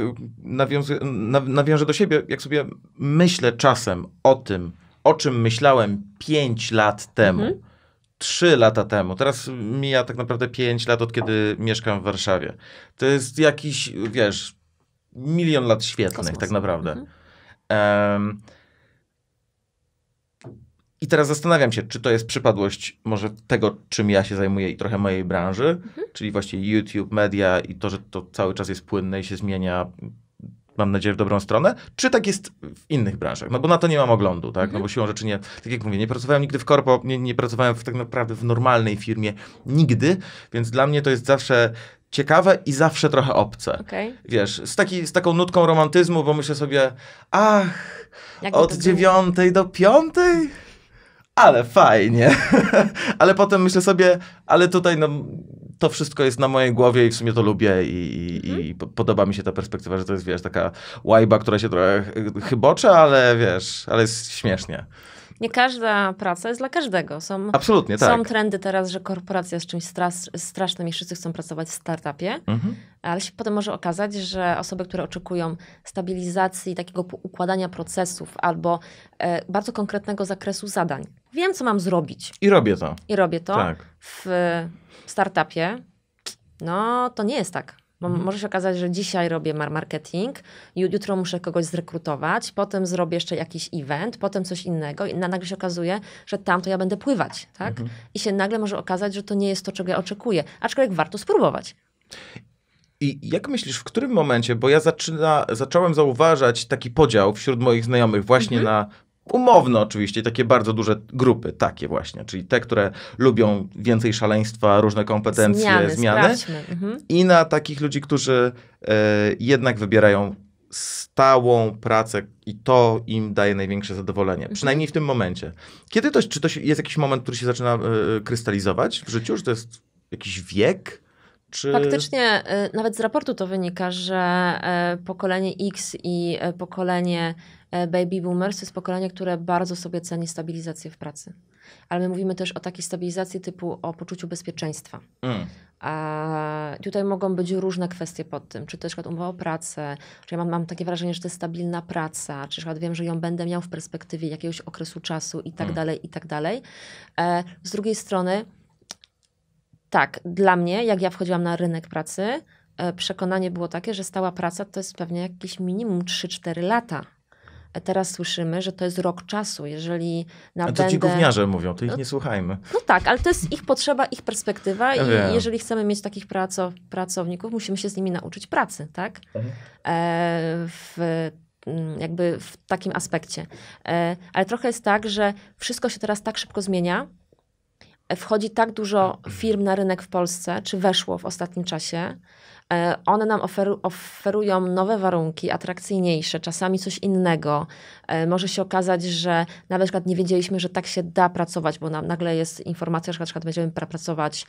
nawiążę do siebie, jak sobie myślę czasem o tym, o czym myślałem 5 lat temu, 3 lata temu. Teraz mija tak naprawdę 5 lat, od kiedy mieszkam w Warszawie. To jest jakiś, wiesz, 1 000 000 lat świetlnych tak naprawdę. I teraz zastanawiam się, czy to jest przypadłość może tego, czym ja się zajmuję i trochę mojej branży, czyli właśnie YouTube, media i to, że to cały czas jest płynne i się zmienia mam nadzieję, w dobrą stronę, czy tak jest w innych branżach? No bo na to nie mam oglądu, tak? No bo siłą rzeczy nie, tak jak mówię, nie pracowałem nigdy w korpo, nie pracowałem tak naprawdę w normalnej firmie nigdy, więc dla mnie to jest zawsze ciekawe i zawsze trochę obce. Okay. Wiesz, z taką nutką romantyzmu, bo myślę sobie, ach, jakby od 9 do 5? Ale fajnie. Ale potem myślę sobie, ale tutaj no, to wszystko jest na mojej głowie i w sumie to lubię i podoba mi się ta perspektywa, że to jest, wiesz, taka łajba, która się trochę chybocze, ale wiesz, ale jest śmiesznie. Nie każda praca jest dla każdego. Są trendy teraz, że korporacja jest czymś strasznym i wszyscy chcą pracować w startupie, ale się potem może okazać, że osoby, które oczekują stabilizacji, takiego układania procesów albo bardzo konkretnego zakresu zadań. Wiem, co mam zrobić. I robię to. Tak. W startupie no to nie jest tak. Bo może się okazać, że dzisiaj robię marketing, jutro muszę kogoś zrekrutować, potem zrobię jeszcze jakiś event, potem coś innego i nagle się okazuje, że tam to ja będę pływać, tak? I się nagle może okazać, że to nie jest to, czego ja oczekuję. Aczkolwiek warto spróbować. I jak myślisz, w którym momencie, bo ja zacząłem zauważać taki podział wśród moich znajomych właśnie na umowne oczywiście, takie bardzo duże grupy, takie właśnie, czyli te, które lubią więcej szaleństwa, różne kompetencje, zmiany. I na takich ludzi, którzy jednak wybierają stałą pracę i to im daje największe zadowolenie. Przynajmniej w tym momencie. Czy to jest jakiś moment, który się zaczyna krystalizować w życiu? Czy to jest jakiś wiek? Faktycznie nawet z raportu to wynika, że pokolenie X i pokolenie baby boomers to jest pokolenie, które bardzo sobie ceni stabilizację w pracy. Ale my mówimy też o takiej stabilizacji typu o poczuciu bezpieczeństwa. A tutaj mogą być różne kwestie pod tym, czy to jest umowa o pracę, czy ja mam takie wrażenie, że to jest stabilna praca, czy wiem, że ją będę miał w perspektywie jakiegoś okresu czasu i tak dalej, i tak dalej. Z drugiej strony tak, dla mnie, jak ja wchodziłam na rynek pracy, przekonanie było takie, że stała praca to jest pewnie jakieś minimum 3-4 lata. Teraz słyszymy, że to jest rok czasu, jeżeli nabędę... A to ci gówniarze mówią, to ich nie słuchajmy. No tak, ale to jest ich potrzeba, ich perspektywa i jeżeli chcemy mieć takich pracowników, musimy się z nimi nauczyć pracy, tak? Jakby w takim aspekcie. Ale trochę jest tak, że wszystko się teraz tak szybko zmienia, wchodzi tak dużo firm na rynek w Polsce, czy weszło w ostatnim czasie. One nam oferują nowe warunki, atrakcyjniejsze, czasami coś innego. Może się okazać, że na przykład nie wiedzieliśmy, że tak się da pracować, bo nagle jest informacja, że na przykład będziemy pracować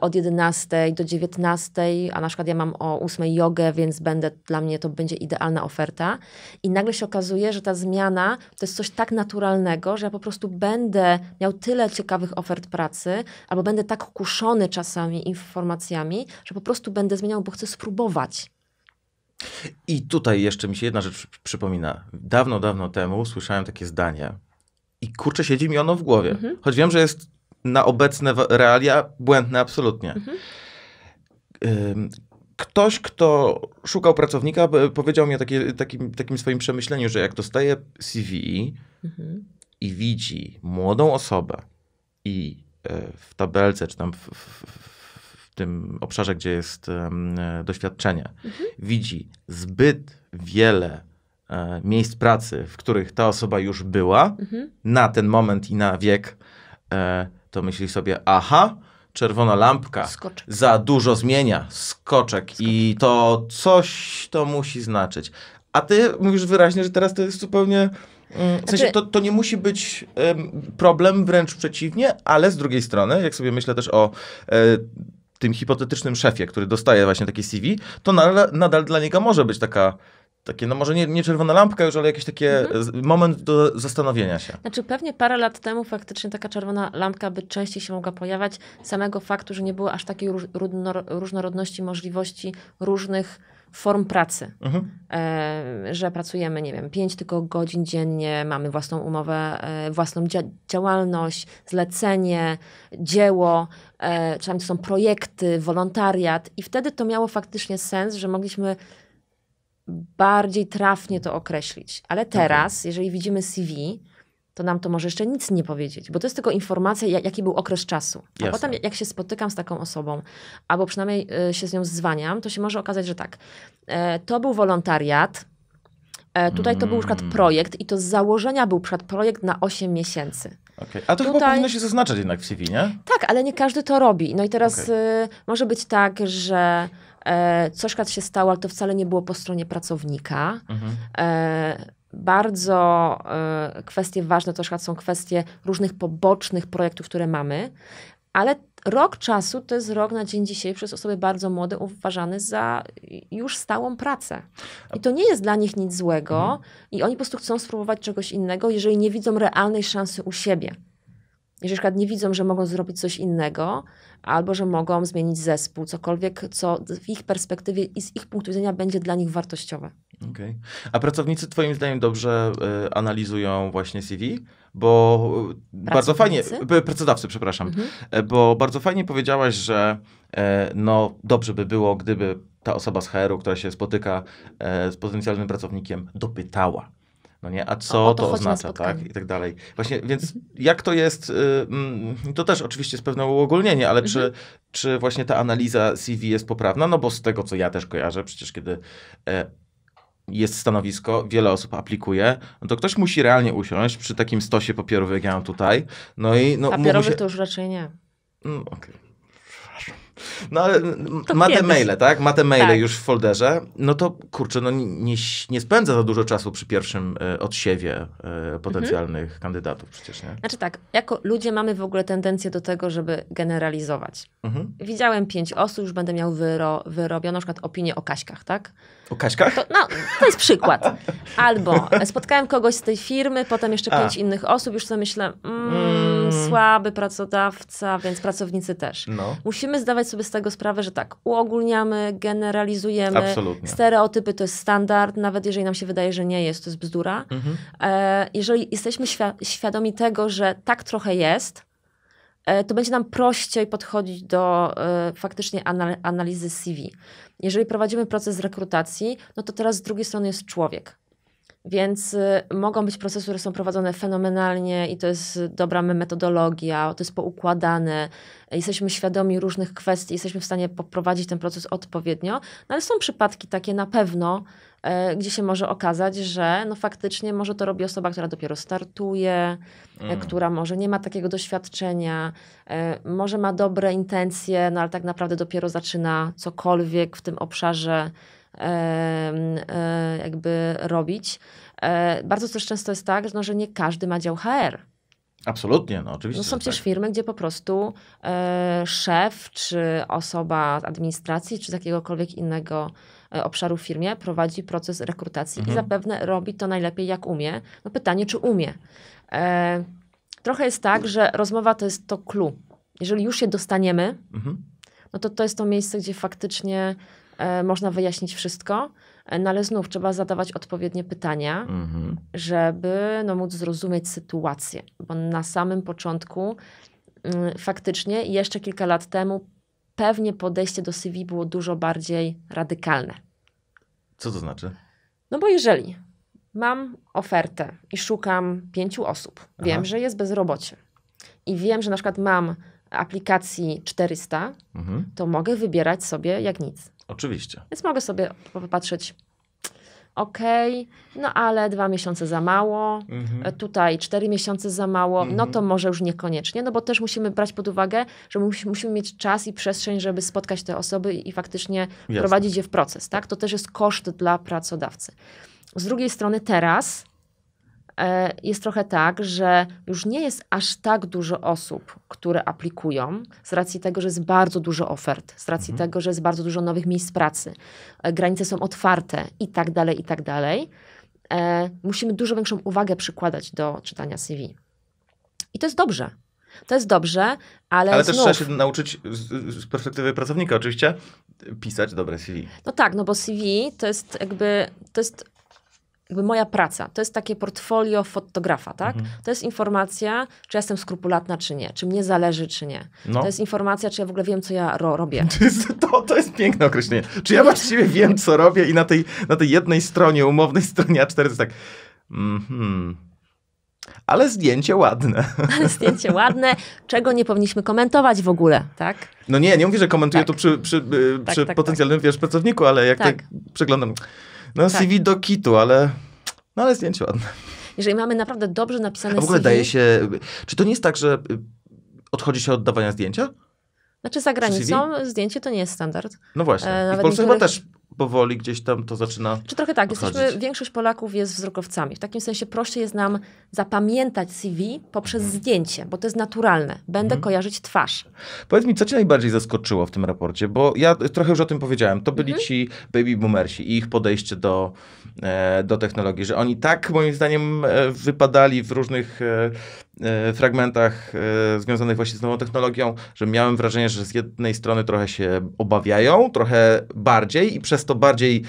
od 11 do 19, a na przykład ja mam o 8 jogę, więc dla mnie to będzie idealna oferta. I nagle się okazuje, że ta zmiana to jest coś tak naturalnego, że ja po prostu będę miał tyle ciekawych ofert pracy, albo będę tak kuszony czasami informacjami, że po prostu będę zmieniał, bo chcę spróbować. I tutaj jeszcze mi się jedna rzecz przypomina. Dawno temu słyszałem takie zdanie i kurczę, siedzi mi ono w głowie. Choć wiem, że jest na obecne realia błędne absolutnie. Ktoś, kto szukał pracownika, powiedział mi o takim swoim przemyśleniu, że jak dostaje CV i widzi młodą osobę i w tabelce, czy tam w tym obszarze, gdzie jest doświadczenie, widzi zbyt wiele miejsc pracy, w których ta osoba już była, na ten moment i na wiek, to myśli sobie, aha, czerwona lampka, skoczek. Za dużo zmienia, skoczek i to coś to musi znaczyć. A ty mówisz wyraźnie, że teraz to jest zupełnie... W sensie to nie musi być problem, wręcz przeciwnie, ale z drugiej strony, jak sobie myślę też o tym hipotetycznym szefie, który dostaje właśnie takie CV, to nadal dla niego może być takie, no może nie czerwona lampka już, ale jakiś taki moment do zastanowienia się. Znaczy pewnie parę lat temu faktycznie taka czerwona lampka by częściej się mogła pojawiać, samego faktu, że nie było aż takiej różnorodności możliwości różnych form pracy, że pracujemy, nie wiem, 5 tylko godzin dziennie, mamy własną umowę, własną działalność, zlecenie, dzieło, czasami to są projekty, wolontariat i wtedy to miało faktycznie sens, że mogliśmy bardziej trafnie to określić. Ale teraz, jeżeli widzimy CV, to nam to może jeszcze nic nie powiedzieć, bo to jest tylko informacja, jaki był okres czasu. A potem jak się spotykam z taką osobą, albo przynajmniej się z nią zdzwaniam, to się może okazać, że tak, to był wolontariat, Tutaj to był na przykład projekt i to z założenia był przykład projekt na 8 miesięcy. Okay. A to tutaj chyba powinno się zaznaczać jednak w CV, nie? Tak, ale nie każdy to robi. No i teraz może być tak, że coś się stało, ale to wcale nie było po stronie pracownika. Bardzo kwestie ważne to są kwestie różnych pobocznych projektów, które mamy, ale rok czasu to jest rok na dzień dzisiejszy przez osoby bardzo młode uważany za już stałą pracę. I to nie jest dla nich nic złego i oni po prostu chcą spróbować czegoś innego, jeżeli nie widzą realnej szansy u siebie. Jeżeli na przykład nie widzą, że mogą zrobić coś innego, albo że mogą zmienić zespół, cokolwiek, co w ich perspektywie i z ich punktu widzenia będzie dla nich wartościowe. Okay. A pracownicy twoim zdaniem dobrze analizują właśnie CV? Bo bardzo fajnie, pracodawcy, przepraszam, bo bardzo fajnie powiedziałaś, że no dobrze by było, gdyby ta osoba z HR-u, która się spotyka z potencjalnym pracownikiem, dopytała. No nie, a co to oznacza, tak? I tak dalej. Właśnie, więc jak to jest, to też oczywiście jest pewne uogólnienie, ale czy właśnie ta analiza CV jest poprawna? No bo z tego, co ja też kojarzę, przecież kiedy jest stanowisko, wiele osób aplikuje, no to ktoś musi realnie usiąść przy takim stosie papierowych, jak ja mam tutaj. No i, no, papierowych to już raczej nie. No, okej. No ale ma te maile, tak? Ma te maile już w folderze, no to kurczę, no nie spędza za dużo czasu przy pierwszym odsiewie potencjalnych kandydatów przecież, nie? Znaczy tak, jako ludzie mamy w ogóle tendencję do tego, żeby generalizować. Widziałem 5 osób, już będę miał wyrobioną na przykład opinię o Kaśkach, tak? O Kaśkach? To, no, to jest przykład. Albo spotkałem kogoś z tej firmy, potem jeszcze 5 innych osób, już sobie myślę, słaby pracodawca, więc pracownicy też. No. Musimy zdawać sobie z tego sprawę, że tak, uogólniamy, generalizujemy. Absolutnie. Stereotypy to jest standard, nawet jeżeli nam się wydaje, że nie jest, to jest bzdura. Jeżeli jesteśmy świadomi tego, że tak trochę jest, to będzie nam prościej podchodzić do faktycznie analizy CV. Jeżeli prowadzimy proces rekrutacji, no to teraz z drugiej strony jest człowiek. Więc mogą być procesy, które są prowadzone fenomenalnie i to jest dobra metodologia, to jest poukładane, jesteśmy świadomi różnych kwestii, jesteśmy w stanie poprowadzić ten proces odpowiednio, no ale są przypadki takie na pewno, gdzie się może okazać, że no faktycznie może to robi osoba, która dopiero startuje, która może nie ma takiego doświadczenia, może ma dobre intencje, no ale tak naprawdę dopiero zaczyna cokolwiek w tym obszarze jakby robić. Bardzo też często jest tak, że nie każdy ma dział HR. Absolutnie, no oczywiście. No są przecież firmy, gdzie po prostu szef, czy osoba z administracji, czy z jakiegokolwiek innego obszaru w firmie prowadzi proces rekrutacji i zapewne robi to najlepiej jak umie. No pytanie, czy umie. Trochę jest tak, że rozmowa to jest to clue. Jeżeli już się dostaniemy, no to jest to miejsce, gdzie faktycznie można wyjaśnić wszystko, no ale znów trzeba zadawać odpowiednie pytania, żeby no, móc zrozumieć sytuację. Bo na samym początku faktycznie jeszcze kilka lat temu pewnie podejście do CV było dużo bardziej radykalne. Co to znaczy? No bo jeżeli mam ofertę i szukam 5 osób, wiem, że jest bezrobocie i wiem, że na przykład mam aplikacji 400, to mogę wybierać sobie jak nic. Oczywiście. Więc mogę sobie popatrzeć, okej, no ale 2 miesiące za mało, tutaj 4 miesiące za mało, no to może już niekoniecznie, no bo też musimy brać pod uwagę, że musimy mieć czas i przestrzeń, żeby spotkać te osoby i faktycznie prowadzić je w proces, tak? To też jest koszt dla pracodawcy. Z drugiej strony teraz jest trochę tak, że już nie jest aż tak dużo osób, które aplikują, z racji tego, że jest bardzo dużo ofert, z racji tego, że jest bardzo dużo nowych miejsc pracy, granice są otwarte i tak dalej, i tak dalej. Musimy dużo większą uwagę przykładać do czytania CV. I to jest dobrze. To jest dobrze, ale znów, też trzeba się nauczyć z perspektywy pracownika oczywiście pisać dobre CV. No tak, no bo CV to jest jakby moja praca. To jest takie portfolio fotografa, tak? To jest informacja, czy ja jestem skrupulatna, czy nie. Czy mnie zależy, czy nie. No. To jest informacja, czy ja w ogóle wiem, co ja robię. To jest piękne określenie. Czy ja właściwie wiem, co robię i na tej jednej stronie, umownej stronie A4 to jest tak... Ale zdjęcie ładne. Ale zdjęcie ładne, czego nie powinniśmy komentować w ogóle, tak? No nie mówię, że komentuję to przy potencjalnym, wiesz, pracowniku, ale jak tak przeglądam... No CV do kitu, ale No ale zdjęcie ładne. Jeżeli mamy naprawdę dobrze napisane CV... A w ogóle CV... daje się... Czy to nie jest tak, że odchodzi się od dawania zdjęcia? Znaczy za granicą zdjęcie to nie jest standard. No właśnie. I w Polsce niektórych... chyba też powoli gdzieś tam to zaczyna odchodzić. Czy trochę tak. Jesteśmy, większość Polaków jest wzrokowcami. W takim sensie prościej jest nam zapamiętać CV poprzez zdjęcie, bo to jest naturalne. Będę kojarzyć twarz. Powiedz mi, co cię najbardziej zaskoczyło w tym raporcie? Bo ja trochę już o tym powiedziałem. To byli ci baby boomersi i ich podejście do technologii, że oni tak moim zdaniem wypadali w różnych fragmentach związanych właśnie z nową technologią, że miałem wrażenie, że z jednej strony trochę się obawiają, trochę bardziej i przez to bardziej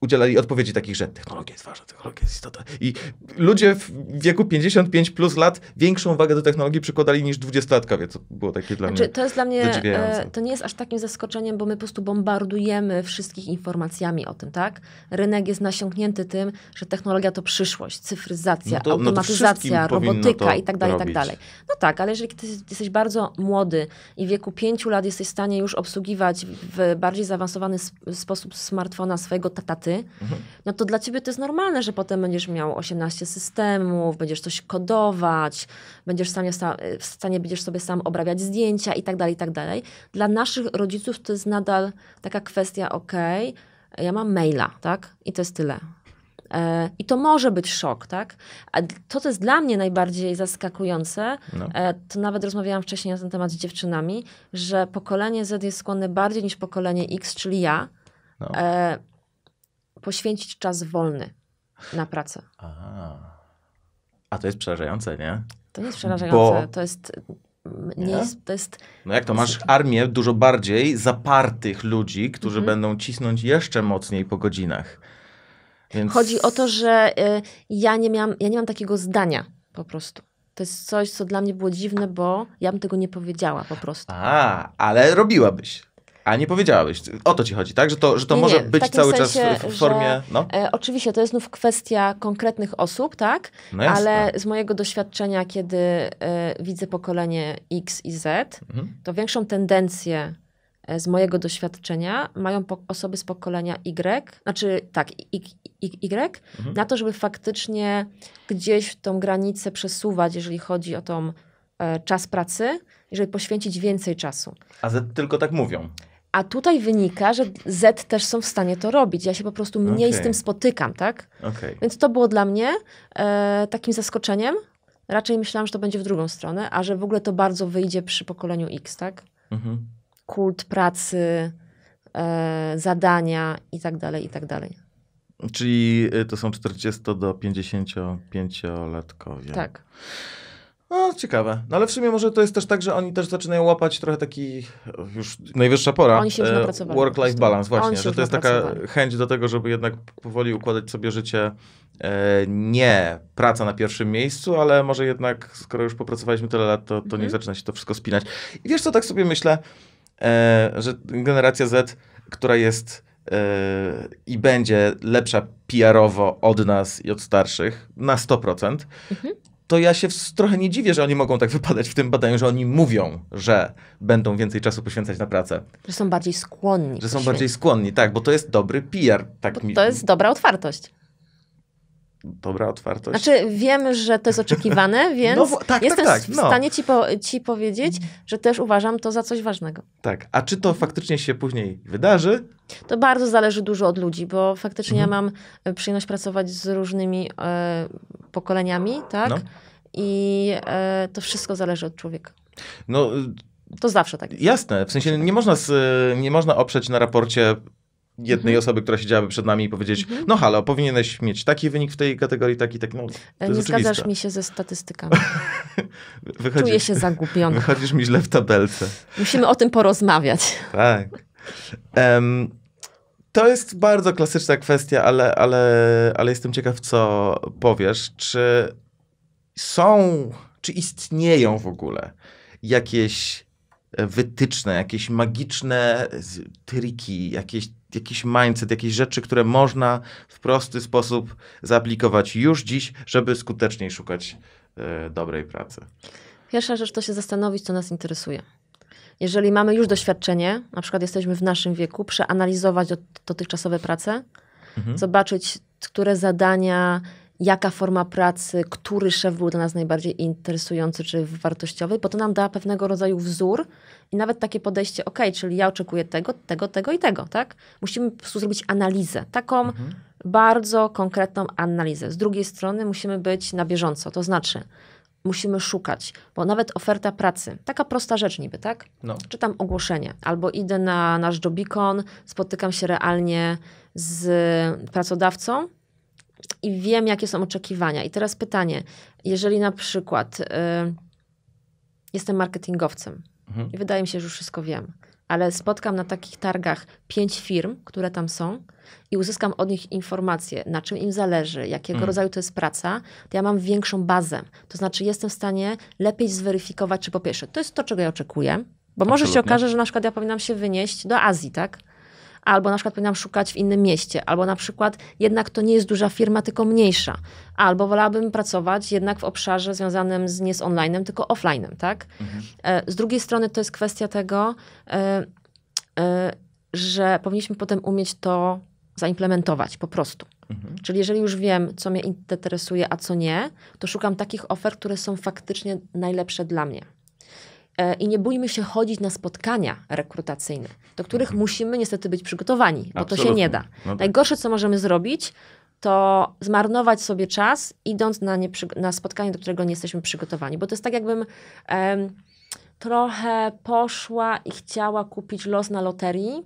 udzielali odpowiedzi takich, że technologia jest ważna, technologia jest istotna. I ludzie w wieku 55 plus lat większą wagę do technologii przykładali niż 20-latkowie, co było takie dla mnie to jest dla mnie zadziwiające. To nie jest aż takim zaskoczeniem, bo my po prostu bombardujemy wszystkich informacjami o tym, tak? Rynek jest nasiąknięty tym, że technologia to przyszłość, cyfryzacja, automatyzacja, robotyka i tak dalej, i tak dalej. No tak, ale jeżeli ty jesteś bardzo młody i w wieku 5 lat jesteś w stanie już obsługiwać w bardziej zaawansowany sposób smartfona swojego taty, no to dla ciebie to jest normalne, że potem będziesz miał 18 systemów, będziesz coś kodować, będziesz w stanie będziesz sobie sam obrabiać zdjęcia i tak dalej, i tak dalej. Dla naszych rodziców to jest nadal taka kwestia, okej, ja mam maila, tak? I to jest tyle. I to może być szok, tak? A to, co jest dla mnie najbardziej zaskakujące, to nawet rozmawiałam wcześniej na ten temat z dziewczynami, że pokolenie Z jest skłonne bardziej niż pokolenie X, czyli ja, poświęcić czas wolny na pracę. A to jest przerażające, nie? To nie jest przerażające. Bo... to jest... No jak to, masz armię dużo bardziej zapartych ludzi, którzy będą cisnąć jeszcze mocniej po godzinach. Więc... Chodzi o to, że ja nie mam takiego zdania po prostu. To jest coś, co dla mnie było dziwne, bo ja bym tego nie powiedziała po prostu. Ale robiłabyś. A nie powiedziałabyś. O to ci chodzi, tak? Że to nie, może być cały czas w formie... Że, oczywiście, to jest znów kwestia konkretnych osób, tak? No ale z mojego doświadczenia, kiedy widzę pokolenie X i Z, to większą tendencję z mojego doświadczenia mają osoby z pokolenia Y, na to, żeby faktycznie gdzieś tą granicę przesuwać, jeżeli chodzi o tą czas pracy, jeżeli poświęcić więcej czasu. A Z tylko tak mówią. A tutaj wynika, że Z też są w stanie to robić. Ja się po prostu mniej z tym spotykam, tak? Więc to było dla mnie takim zaskoczeniem. Raczej myślałam, że to będzie w drugą stronę, a że w ogóle to bardzo wyjdzie przy pokoleniu X, tak? Kult pracy, zadania i tak dalej, i tak dalej. Czyli to są 40 do 55-latkowie. Tak. No, ciekawe. No ale w sumie może to jest też tak, że oni też zaczynają łapać trochę taki, już najwyższa pora, work-life balance właśnie, że to jest taka chęć do tego, żeby jednak powoli układać sobie życie, nie praca na pierwszym miejscu, ale może jednak, skoro już popracowaliśmy tyle lat, to niech zaczyna się to wszystko spinać. I wiesz co, tak sobie myślę, że generacja Z, która jest i będzie lepsza PR-owo od nas i od starszych na 100%, to ja się trochę nie dziwię, że oni mogą tak wypadać w tym badaniu, że oni mówią, że będą więcej czasu poświęcać na pracę. Że są bardziej skłonni. Że są bardziej skłonni, tak, bo to jest dobry PR. Tak mi... To jest dobra otwartość. Dobra otwartość. Znaczy wiemy, że to jest oczekiwane, więc jestem w stanie ci powiedzieć, że też uważam to za coś ważnego. Tak, a czy to faktycznie się później wydarzy? To bardzo zależy dużo od ludzi, bo faktycznie ja mam przyjemność pracować z różnymi pokoleniami, tak? I to wszystko zależy od człowieka. No, to zawsze tak jest. Jasne, w sensie nie można oprzeć na raporcie jednej osoby, która siedziałaby przed nami i powiedzieć, no halo, powinieneś mieć taki wynik w tej kategorii, taki, no. Nie zgadzasz mi się ze statystykami. Czuję się zagubiony. Wychodzisz mi źle w tabelce. Musimy o tym porozmawiać. Tak. To jest bardzo klasyczna kwestia, ale jestem ciekaw, co powiesz. Czy istnieją w ogóle jakieś wytyczne, jakieś magiczne triki, jakiś mindset, jakieś rzeczy, które można w prosty sposób zaaplikować już dziś, żeby skuteczniej szukać dobrej pracy? Pierwsza rzecz to się zastanowić, co nas interesuje. Jeżeli mamy już doświadczenie, na przykład jesteśmy w naszym wieku, przeanalizować dotychczasowe prace, zobaczyć, które zadania, jaka forma pracy, który szef był dla nas najbardziej interesujący czy wartościowy, bo to nam da pewnego rodzaju wzór i nawet takie podejście, ok, czyli ja oczekuję tego, tego, tego i tego, tak? Musimy po prostu zrobić analizę, taką bardzo konkretną analizę. Z drugiej strony musimy być na bieżąco, to znaczy musimy szukać, bo nawet oferta pracy, taka prosta rzecz niby, tak? No. Czytam ogłoszenie, albo idę na nasz Jobicon, spotykam się realnie z pracodawcą i wiem, jakie są oczekiwania. I teraz pytanie, jeżeli na przykład jestem marketingowcem i wydaje mi się, że już wszystko wiem, ale spotkam na takich targach 5 firm, które tam są i uzyskam od nich informacje, na czym im zależy, jakiego rodzaju to jest praca, to ja mam większą bazę. To znaczy jestem w stanie lepiej zweryfikować, czy po pierwsze, to jest to, czego ja oczekuję, bo może się okaże, że na przykład ja powinnam się wynieść do Azji, tak? Albo na przykład powinnam szukać w innym mieście, albo na przykład jednak to nie jest duża firma, tylko mniejsza. Albo wolałabym pracować jednak w obszarze związanym nie z online'em, tylko offline'em, tak? Z drugiej strony to jest kwestia tego, że powinniśmy potem umieć to zaimplementować po prostu. Czyli jeżeli już wiem, co mnie interesuje, a co nie, to szukam takich ofert, które są faktycznie najlepsze dla mnie. I nie bójmy się chodzić na spotkania rekrutacyjne, do których musimy niestety być przygotowani, bo to się nie da. No tak. Najgorsze, co możemy zrobić, to zmarnować sobie czas, idąc na spotkanie, do którego nie jesteśmy przygotowani. Bo to jest tak, jakbym trochę poszła i chciała kupić los na loterii,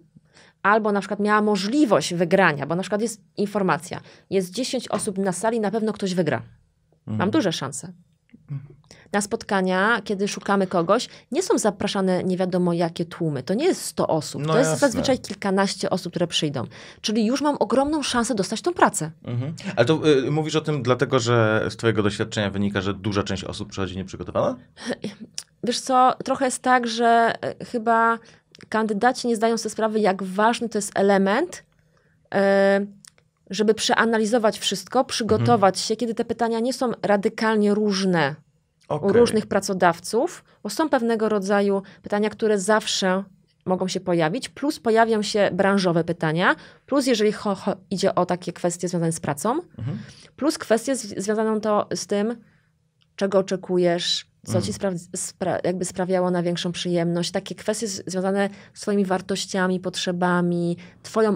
albo na przykład miała możliwość wygrania, bo na przykład jest informacja, jest 10 osób na sali, na pewno ktoś wygra. Mam duże szanse. Na spotkania, kiedy szukamy kogoś, nie są zapraszane nie wiadomo jakie tłumy. To nie jest 100 osób. No to jest zazwyczaj kilkanaście osób, które przyjdą. Czyli już mam ogromną szansę dostać tą pracę. Ale to mówisz o tym dlatego, że z twojego doświadczenia wynika, że duża część osób przychodzi nieprzygotowana? Wiesz co, trochę jest tak, że chyba kandydaci nie zdają sobie sprawy, jak ważny to jest element, żeby przeanalizować wszystko, przygotować się, kiedy te pytania nie są radykalnie różne u różnych pracodawców, bo są pewnego rodzaju pytania, które zawsze mogą się pojawić, plus pojawią się branżowe pytania, plus jeżeli idzie o takie kwestie związane z pracą, plus kwestie związane z tym, czego oczekujesz, co ci jakby sprawiało największą przyjemność, takie kwestie związane z twoimi wartościami, potrzebami, twoją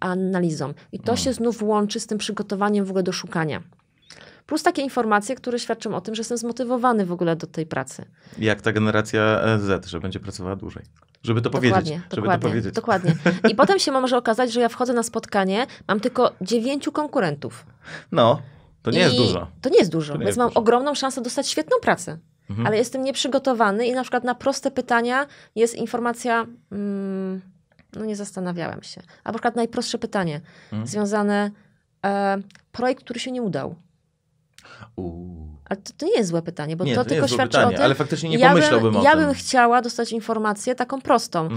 analizą. I to się znów łączy z tym przygotowaniem w ogóle do szukania. Plus takie informacje, które świadczą o tym, że jestem zmotywowany w ogóle do tej pracy. Jak ta generacja Z, że będzie pracowała dłużej. Żeby to powiedzieć. Dokładnie. I potem się może okazać, że ja wchodzę na spotkanie, mam tylko 9 konkurentów. No, to nie jest dużo. To nie jest dużo, więc mam ogromną szansę dostać świetną pracę. Ale jestem nieprzygotowany i na przykład na proste pytania jest informacja, no nie zastanawiałem się. A na przykład najprostsze pytanie związane, projekt, który się nie udał. Ale to nie jest złe pytanie, bo nie, to tylko świadczy pytanie, o tym, ale faktycznie nie pomyślałbym o tym. Ja bym chciała dostać informację taką prostą.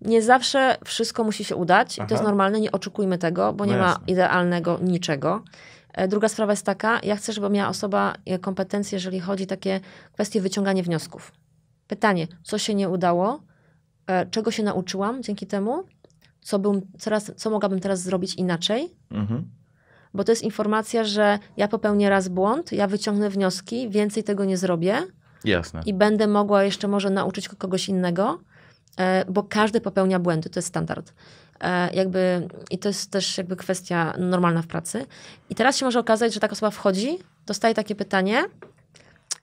Nie zawsze wszystko musi się udać i to jest normalne, nie oczekujmy tego, bo nie ma idealnego niczego. Druga sprawa jest taka, ja chcę, żeby miała osoba kompetencje, jeżeli chodzi o takie kwestie wyciągania wniosków. Pytanie, co się nie udało, czego się nauczyłam dzięki temu, co mogłabym teraz zrobić inaczej, bo to jest informacja, że ja popełnię raz błąd, ja wyciągnę wnioski, więcej tego nie zrobię i będę mogła jeszcze może nauczyć kogoś innego, bo każdy popełnia błędy, to jest standard. I to jest też jakby kwestia normalna w pracy. I teraz się może okazać, że taka osoba wchodzi, dostaje takie pytanie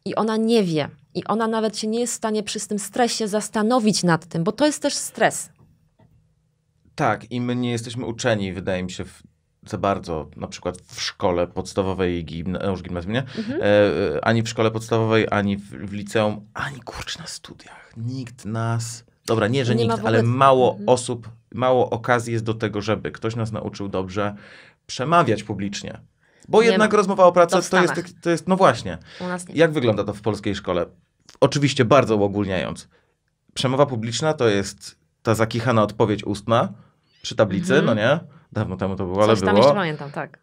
i ona nie wie. I ona nawet się nie jest w stanie przy tym stresie zastanowić nad tym, bo to jest też stres. Tak, i my nie jesteśmy uczeni, wydaje mi się, za bardzo, na przykład w szkole podstawowej, już gimnazjum, nie? Ani w szkole podstawowej, ani w liceum, ani kurczę na studiach. Nikt nas... Dobra, nie, że nikt, ale mało osób, mało okazji jest do tego, żeby ktoś nas nauczył dobrze przemawiać publicznie. Bo jednak rozmowa o pracy to jest, no właśnie. Jak wygląda to w polskiej szkole? Oczywiście bardzo uogólniając. Przemowa publiczna to jest ta zakichana odpowiedź ustna przy tablicy, no nie? Dawno temu to było, ale było. Tam jeszcze pamiętam, tak.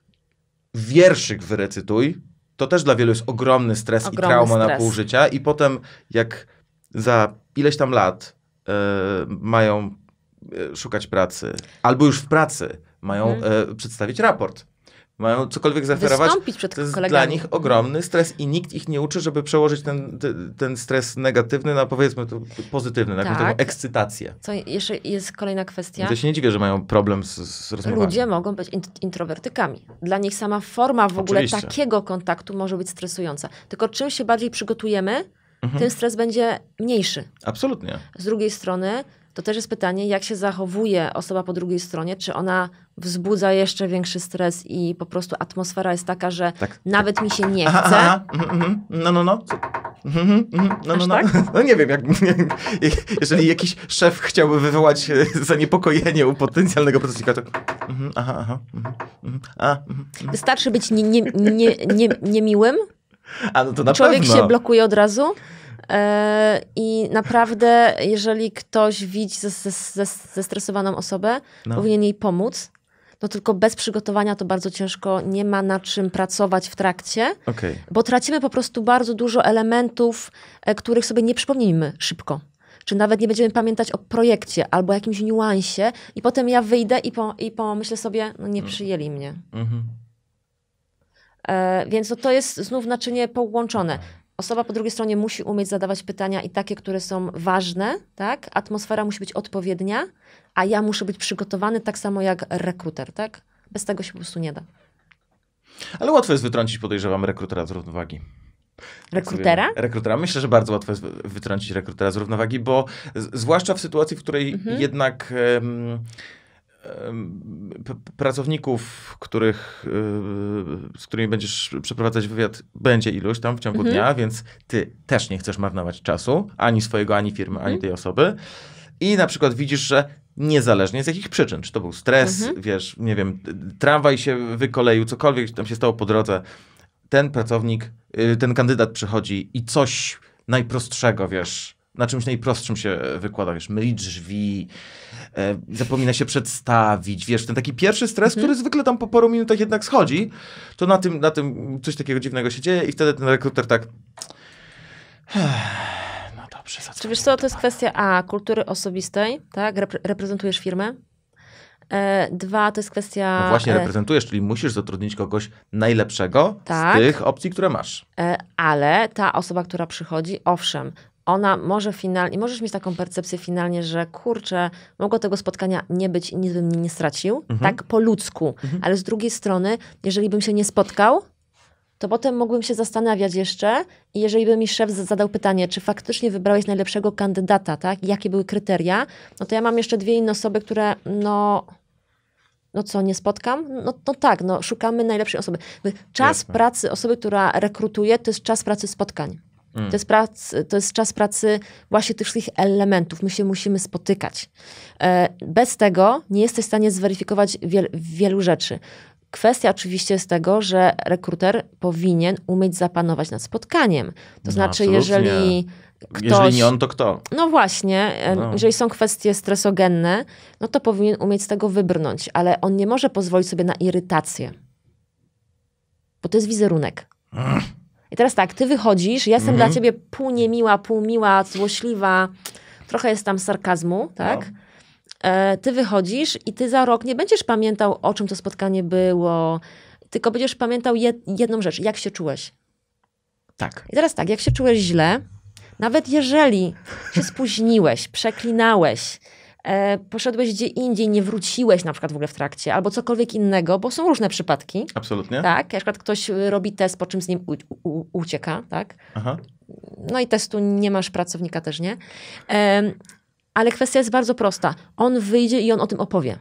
Wierszyk wyrecytuj. To też dla wielu jest ogromny stres i trauma na pół życia. I potem jak za ileś tam lat mają szukać pracy, albo już w pracy mają przedstawić raport. mają cokolwiek zaoferować, to jest kolegami. Dla nich ogromny stres i nikt ich nie uczy, żeby przełożyć ten stres negatywny na, powiedzmy, to pozytywny, na taką ekscytację. Co jeszcze jest kolejna kwestia. I to się nie dziwię, że mają problem z rozmowami. Ludzie mogą być introwertykami. Dla nich sama forma w ogóle takiego kontaktu może być stresująca. Tylko czym się bardziej przygotujemy, tym stres będzie mniejszy. Absolutnie. Z drugiej strony to też jest pytanie, jak się zachowuje osoba po drugiej stronie, czy ona wzbudza jeszcze większy stres i po prostu atmosfera jest taka, że nawet mi się nie chce. No nie wiem, jeżeli jakiś szef chciałby wywołać zaniepokojenie u potencjalnego pracownika, to wystarczy być niemiłym. A no to na pewno. Człowiek się blokuje od razu. I naprawdę, jeżeli ktoś widzi zestresowaną osobę, powinien jej pomóc. No tylko bez przygotowania to bardzo ciężko, nie ma na czym pracować w trakcie, bo tracimy po prostu bardzo dużo elementów, których sobie nie przypomnimy szybko. Czy nawet nie będziemy pamiętać o projekcie albo jakimś niuansie i potem ja wyjdę i pomyślę sobie, no nie przyjęli mnie. Więc to jest znów naczynie połączone. Osoba po drugiej stronie musi umieć zadawać pytania i takie, które są ważne, tak? Atmosfera musi być odpowiednia, a ja muszę być przygotowany tak samo jak rekruter, tak? Bez tego się po prostu nie da. Ale łatwo jest wytrącić, podejrzewam, rekrutera z równowagi. Rekrutera? Rekrutera. Myślę, że bardzo łatwo jest wytrącić rekrutera z równowagi, bo zwłaszcza w sytuacji, w której jednak pracowników, z którymi będziesz przeprowadzać wywiad, będzie iluś tam w ciągu dnia, więc ty też nie chcesz marnować czasu, ani swojego, ani firmy, ani tej osoby. I na przykład widzisz, że niezależnie z jakich przyczyn, czy to był stres, wiesz, nie wiem, tramwaj się wykoleił, cokolwiek tam się stało po drodze, ten pracownik, ten kandydat przychodzi i coś najprostszego, wiesz, na czymś najprostszym się wykłada, wiesz, myli drzwi, zapomina się przedstawić, wiesz, ten taki pierwszy stres, który zwykle tam po paru minutach jednak schodzi, to na tym coś takiego dziwnego się dzieje i wtedy ten rekruter tak... No dobrze. Czy wiesz co, to jest kwestia kultury osobistej, tak? Reprezentujesz firmę. Dwa, to jest kwestia... No właśnie, reprezentujesz, czyli musisz zatrudnić kogoś najlepszego z tych opcji, które masz. Ale ta osoba, która przychodzi, owszem, ona może finalnie, możesz mieć taką percepcję finalnie, że kurczę, mogło tego spotkania nie być i nic bym nie stracił, tak po ludzku. Ale z drugiej strony, jeżeli bym się nie spotkał, to potem mógłbym się zastanawiać jeszcze i jeżeli by mi szef zadał pytanie, czy faktycznie wybrałeś najlepszego kandydata, tak? Jakie były kryteria, no to ja mam jeszcze dwie inne osoby, które no co, nie spotkam? No tak, no szukamy najlepszej osoby. Czas pracy osoby, która rekrutuje, to jest czas pracy spotkań. To jest czas pracy właśnie tych wszystkich elementów. My się musimy spotykać. Bez tego nie jesteś w stanie zweryfikować wielu rzeczy. Kwestia oczywiście jest tego, że rekruter powinien umieć zapanować nad spotkaniem. To znaczy, jeżeli ktoś... Jeżeli nie on, to kto? No właśnie. Jeżeli są kwestie stresogenne, no to powinien umieć z tego wybrnąć. Ale on nie może pozwolić sobie na irytację. Bo to jest wizerunek. I teraz tak, ty wychodzisz, ja jestem dla ciebie pół niemiła, pół miła, złośliwa, trochę jest tam sarkazmu, tak? Ty wychodzisz i ty za rok nie będziesz pamiętał, o czym to spotkanie było, tylko będziesz pamiętał jedną rzecz, jak się czułeś. I teraz tak, jak się czułeś źle, nawet jeżeli się spóźniłeś, przeklinałeś, poszedłeś gdzie indziej, nie wróciłeś na przykład w ogóle w trakcie, albo cokolwiek innego, bo są różne przypadki. Absolutnie. Tak, na przykład ktoś robi test, po czym z nim ucieka, tak? No i testu nie masz, pracownika też nie. Ale kwestia jest bardzo prosta. On wyjdzie i on o tym opowie.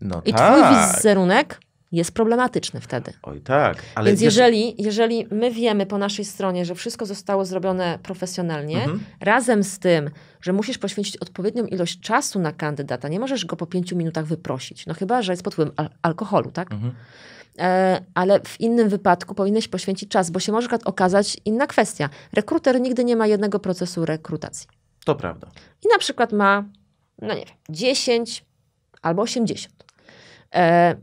No i twój wizerunek jest problematyczny wtedy. Oj tak. Ale więc jeżeli my wiemy po naszej stronie, że wszystko zostało zrobione profesjonalnie, razem z tym, że musisz poświęcić odpowiednią ilość czasu na kandydata, nie możesz go po 5 minutach wyprosić, no chyba że jest pod wpływem alkoholu, tak? Ale w innym wypadku powinieneś poświęcić czas, bo się może okazać inna kwestia. Rekruter nigdy nie ma jednego procesu rekrutacji. To prawda. I na przykład ma, no nie wiem, 10 albo 80.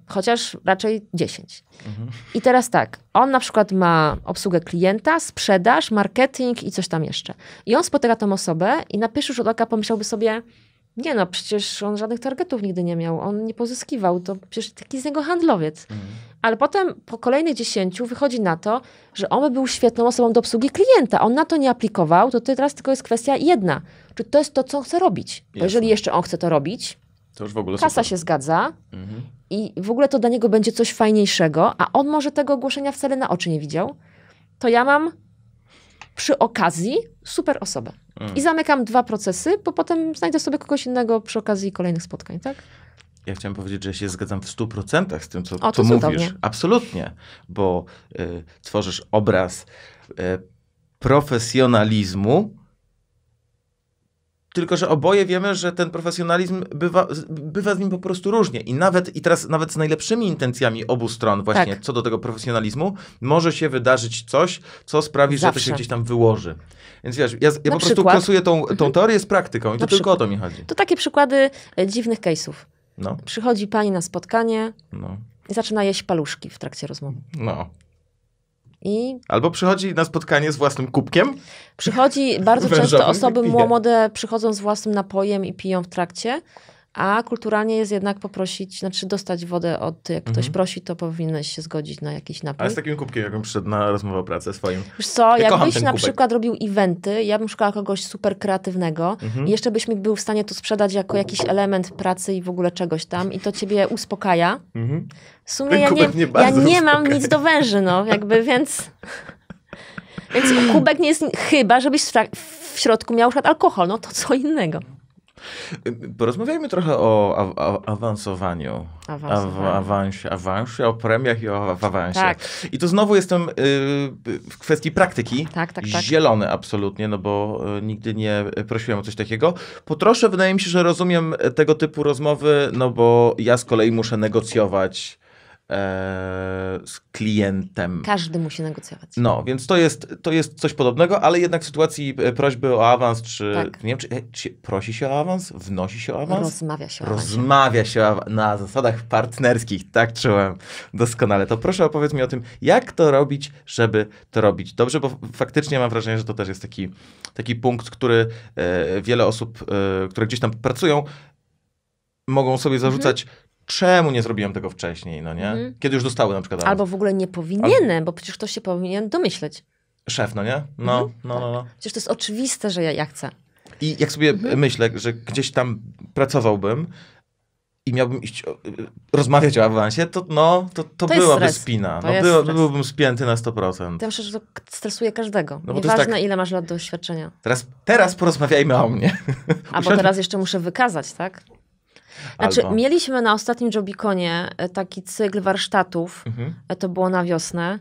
Chociaż raczej 10. I teraz tak, on na przykład ma obsługę klienta, sprzedaż, marketing i coś tam jeszcze. I on spotyka tą osobę i na pierwszy rzut oka pomyślałby sobie, Nie no, przecież on żadnych targetów nigdy nie miał. On nie pozyskiwał. To przecież taki z niego handlowiec. Mhm. Ale potem po kolejnych 10 wychodzi na to, że on był świetną osobą do obsługi klienta. On na to nie aplikował, to teraz tylko jest kwestia jedna. Czy to jest to, co on chce robić? Bo jeżeli jeszcze on chce to robić, to już w ogóle kasa się zgadza i w ogóle to dla niego będzie coś fajniejszego, a on może tego ogłoszenia wcale na oczy nie widział, to ja mam przy okazji super osobę. I zamykam 2 procesy, bo potem znajdę sobie kogoś innego przy okazji kolejnych spotkań, tak? Ja chciałem powiedzieć, że się zgadzam w 100% z tym, co mówisz. Cudownie. Absolutnie, bo tworzysz obraz profesjonalizmu, tylko że oboje wiemy, że ten profesjonalizm bywa z nim po prostu różnie. I teraz nawet z najlepszymi intencjami obu stron właśnie co do tego profesjonalizmu może się wydarzyć coś, co sprawi, że to się gdzieś tam wyłoży. Więc wiesz, ja po prostu klasuję tą teorię z praktyką i to tylko o to mi chodzi. To takie przykłady dziwnych case'ów. No. Przychodzi pani na spotkanie i zaczyna jeść paluszki w trakcie rozmowy. Albo przychodzi na spotkanie z własnym kubkiem. Przychodzi bardzo często osoby młode, przychodzą z własnym napojem i piją w trakcie, a kulturalnie jest jednak poprosić, znaczy dostać wodę od, jak ktoś prosi, to powinieneś się zgodzić na jakiś napój. A z takim kubkiem, jakbym przyszedł na rozmowę o pracę swoim. Wiesz co, jakbyś na przykład robił eventy, ja bym szukała kogoś super kreatywnego i jeszcze byś mi był w stanie to sprzedać jako jakiś element pracy i w ogóle czegoś tam i to ciebie uspokaja. W sumie ja nie mam nic do węży, więc... więc kubek nie jest... Chyba, żebyś w środku miał alkohol, no to co innego. Porozmawiajmy trochę o awansowaniu. Awansie, o premiach i o awansie. I tu znowu jestem w kwestii praktyki zielony absolutnie, no bo nigdy nie prosiłem o coś takiego. Po trosze wydaje mi się, że rozumiem tego typu rozmowy, no bo ja z kolei muszę negocjować z klientem. Każdy musi negocjować. No, więc to jest coś podobnego, ale jednak w sytuacji prośby o awans, czy nie wiem, czy prosi się o awans? Wnosi się o awans? Rozmawia się o awans. Rozmawia się o awans na zasadach partnerskich. Tak czułem doskonale. To proszę opowiedz mi o tym, jak to robić, żeby to robić dobrze, bo faktycznie mam wrażenie, że to też jest taki punkt, który wiele osób, które gdzieś tam pracują, mogą sobie zarzucać, czemu nie zrobiłem tego wcześniej, no nie? Kiedy już dostały na przykład... Albo w ogóle nie powinienem, bo przecież ktoś się powinien domyśleć. Szef, no nie? Przecież to jest oczywiste, że ja chcę. I jak sobie myślę, że gdzieś tam pracowałbym i miałbym iść rozmawiać o awansie, to byłaby spina. Byłbym spięty na 100%. Ja myślę, że to stresuje każdego. No nieważne ile masz lat doświadczenia. Teraz porozmawiajmy o mnie. A bo teraz jeszcze muszę wykazać, tak? Znaczy, mieliśmy na ostatnim Jobiconie taki cykl warsztatów, to było na wiosnę.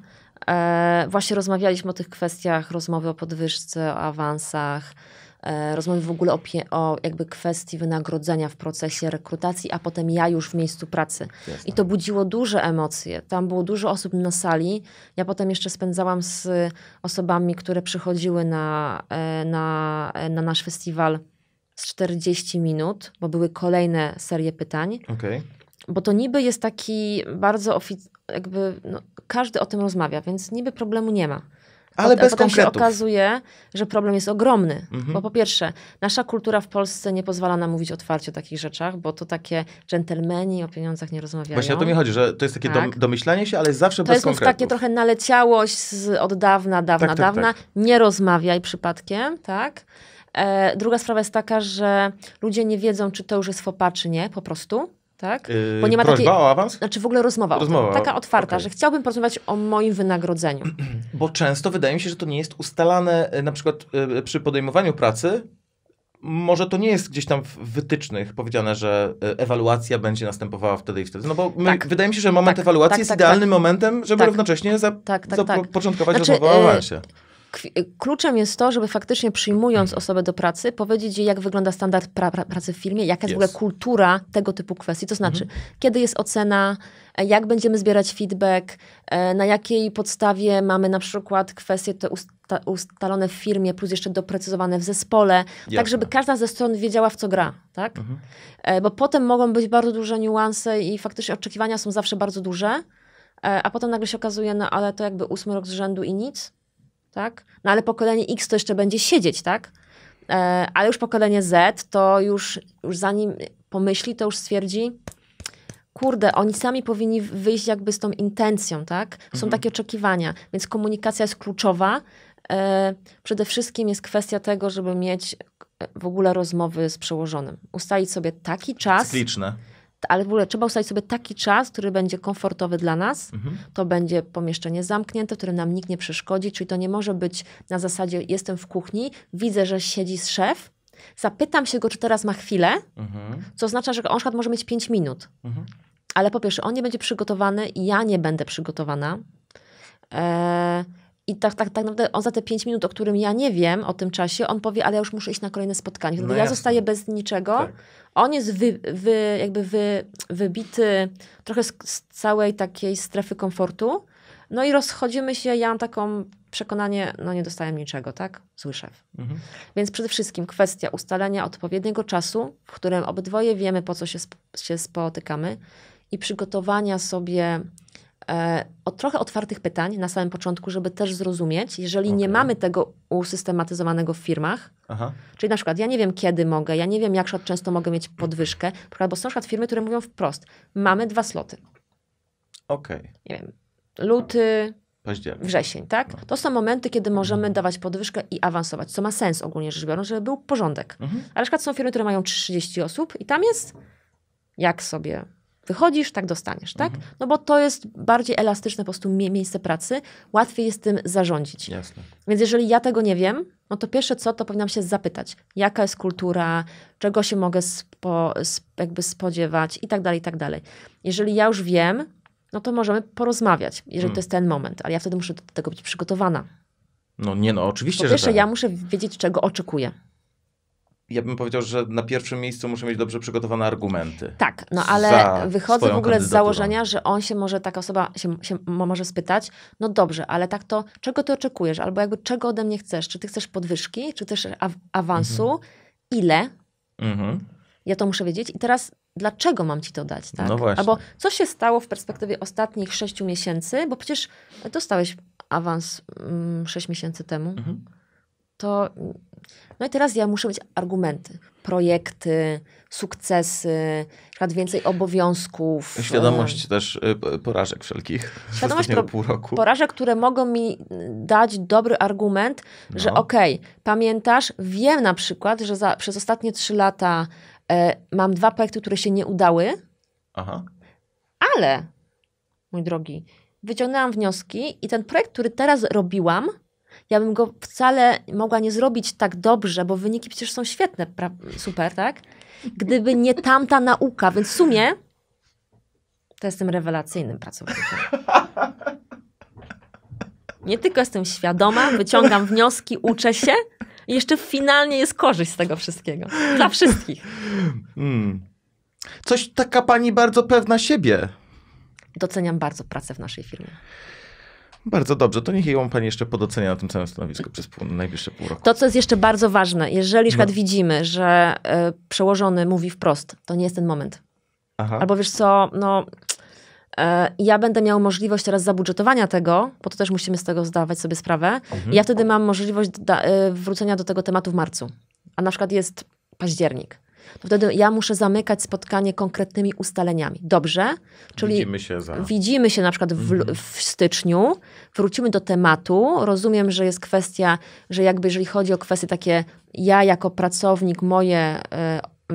Właśnie rozmawialiśmy o tych kwestiach, rozmowy o podwyżce, o awansach, rozmowy w ogóle o jakby kwestii wynagrodzenia w procesie rekrutacji, a potem ja już w miejscu pracy. I to budziło duże emocje. Tam było dużo osób na sali. Ja potem jeszcze spędzałam z osobami, które przychodziły na nasz festiwal 40 minut, bo były kolejne serie pytań. Bo to niby jest taki bardzo każdy o tym rozmawia, więc niby problemu nie ma. Ale bez konkretów. Się okazuje, że problem jest ogromny. Bo po pierwsze, nasza kultura w Polsce nie pozwala nam mówić otwarcie o takich rzeczach, bo to takie dżentelmeni o pieniądzach nie rozmawiają. Właśnie o to mi chodzi, że to jest takie domyślanie się, ale zawsze bez konkretów. To jest takie trochę naleciałość od dawna. Nie rozmawiaj przypadkiem, druga sprawa jest taka, że ludzie nie wiedzą, czy to już jest fopa, czy nie, po prostu. Bo nie ma takiej, o awans? Znaczy w ogóle rozmowa taka otwarta, że chciałbym porozmawiać o moim wynagrodzeniu. Bo często wydaje mi się, że to nie jest ustalane, na przykład przy podejmowaniu pracy, może to nie jest gdzieś tam w wytycznych powiedziane, że ewaluacja będzie następowała wtedy i wtedy. No bo wydaje mi się, że moment ewaluacji jest idealnym momentem, żeby równocześnie zapoczątkować rozmowę o awansie. Kluczem jest to, żeby faktycznie przyjmując osobę do pracy, powiedzieć jej, jak wygląda standard pracy w firmie, jaka jest w ogóle kultura tego typu kwestii. To znaczy, kiedy jest ocena, jak będziemy zbierać feedback, na jakiej podstawie mamy na przykład kwestie te ustalone w firmie, plus jeszcze doprecyzowane w zespole, tak żeby każda ze stron wiedziała, w co gra. Bo potem mogą być bardzo duże niuanse i faktycznie oczekiwania są zawsze bardzo duże, a potem nagle się okazuje, no ale to jakby 8. rok z rzędu i nic. No ale pokolenie X to jeszcze będzie siedzieć, ale już pokolenie Z to już zanim pomyśli, to już stwierdzi, kurde, oni sami powinni wyjść jakby z tą intencją, tak? Są takie oczekiwania, więc komunikacja jest kluczowa. Przede wszystkim jest kwestia tego, żeby mieć w ogóle rozmowy z przełożonym. Ustalić sobie taki czas. Cykliczne. Ale w ogóle trzeba ustalić sobie taki czas, który będzie komfortowy dla nas. To będzie pomieszczenie zamknięte, w którym nam nikt nie przeszkodzi. Czyli to nie może być na zasadzie jestem w kuchni, widzę, że siedzi szef, zapytam się go, czy teraz ma chwilę, co oznacza, że on może mieć 5 minut. Ale po pierwsze, on nie będzie przygotowany, ja nie będę przygotowana. I tak naprawdę on za te 5 minut, o którym ja nie wiem, o tym czasie, on powie, ale ja już muszę iść na kolejne spotkanie. Wtedy ja zostaję bez niczego. Tak. On jest wybity trochę z całej takiej strefy komfortu. No i rozchodzimy się, ja mam taką przekonanie, no nie dostałem niczego, tak? Zły szef. Więc przede wszystkim kwestia ustalenia odpowiedniego czasu, w którym obydwoje wiemy, po co się spotykamy i przygotowania sobie trochę otwartych pytań na samym początku, żeby też zrozumieć, jeżeli nie mamy tego usystematyzowanego w firmach, czyli na przykład ja nie wiem, kiedy mogę, ja nie wiem, jak często mogę mieć podwyżkę, bo są na przykład firmy, które mówią wprost, mamy 2 sloty. Nie wiem, luty, październik, wrzesień, tak? To są momenty, kiedy możemy dawać podwyżkę i awansować, co ma sens ogólnie rzecz biorąc, żeby był porządek. Ale na przykład są firmy, które mają 30 osób i tam jest, jak sobie wychodzisz, tak dostaniesz, tak? No bo to jest bardziej elastyczne po prostu miejsce pracy. Łatwiej jest tym zarządzić. Jasne. Więc jeżeli ja tego nie wiem, no to pierwsze co, to powinnam się zapytać, jaka jest kultura, czego się mogę jakby spodziewać i tak dalej, i tak dalej. Jeżeli ja już wiem, no to możemy porozmawiać, jeżeli to jest ten moment. Ale ja wtedy muszę do tego być przygotowana. No nie, no oczywiście, po pierwsze, że tak. Ja muszę wiedzieć, czego oczekuję. Ja bym powiedział, że na pierwszym miejscu muszę mieć dobrze przygotowane argumenty. Tak, no ale wychodzę w ogóle z założenia, że on się może, taka osoba się może spytać, no dobrze, ale tak to, czego ty oczekujesz? Albo jakby czego ode mnie chcesz? Czy ty chcesz podwyżki? Czy też awansu? Ile? Ja to muszę wiedzieć. I teraz dlaczego mam ci to dać? Tak? No właśnie. Albo co się stało w perspektywie ostatnich 6 miesięcy? Bo przecież dostałeś awans 6 miesięcy temu. To... No i teraz ja muszę mieć argumenty, projekty, sukcesy, więcej obowiązków. Świadomość też porażek wszelkich. Świadomość porażek, które mogą mi dać dobry argument, że okej, pamiętasz, wiem na przykład, że przez ostatnie 3 lata mam 2 projekty, które się nie udały, ale, mój drogi, wyciągnęłam wnioski i ten projekt, który teraz robiłam, ja bym go wcale mogła nie zrobić tak dobrze, bo wyniki przecież są świetne, super, tak? Gdyby nie tamta nauka, więc w sumie to jestem rewelacyjnym pracownikiem. Nie tylko jestem świadoma, wyciągam wnioski, uczę się i jeszcze finalnie jest korzyść z tego wszystkiego. Dla wszystkich. Coś taka pani bardzo pewna siebie. Doceniam bardzo pracę w naszej firmie. Bardzo dobrze, to niech ją pani jeszcze podocenia na tym samym stanowisku przez najbliższe pół roku. To, co jest jeszcze bardzo ważne, jeżeli przykład widzimy, że przełożony mówi wprost, to nie jest ten moment. Albo wiesz co, no ja będę miał możliwość teraz zabudżetowania tego, bo to też musimy z tego zdawać sobie sprawę. Ja wtedy mam możliwość wrócenia do tego tematu w marcu, a na przykład jest październik. To wtedy ja muszę zamykać spotkanie konkretnymi ustaleniami. Dobrze? Czyli widzimy się na przykład w styczniu, wrócimy do tematu. Rozumiem, że jest kwestia, że jakby jeżeli chodzi o kwestie takie, ja jako pracownik, moje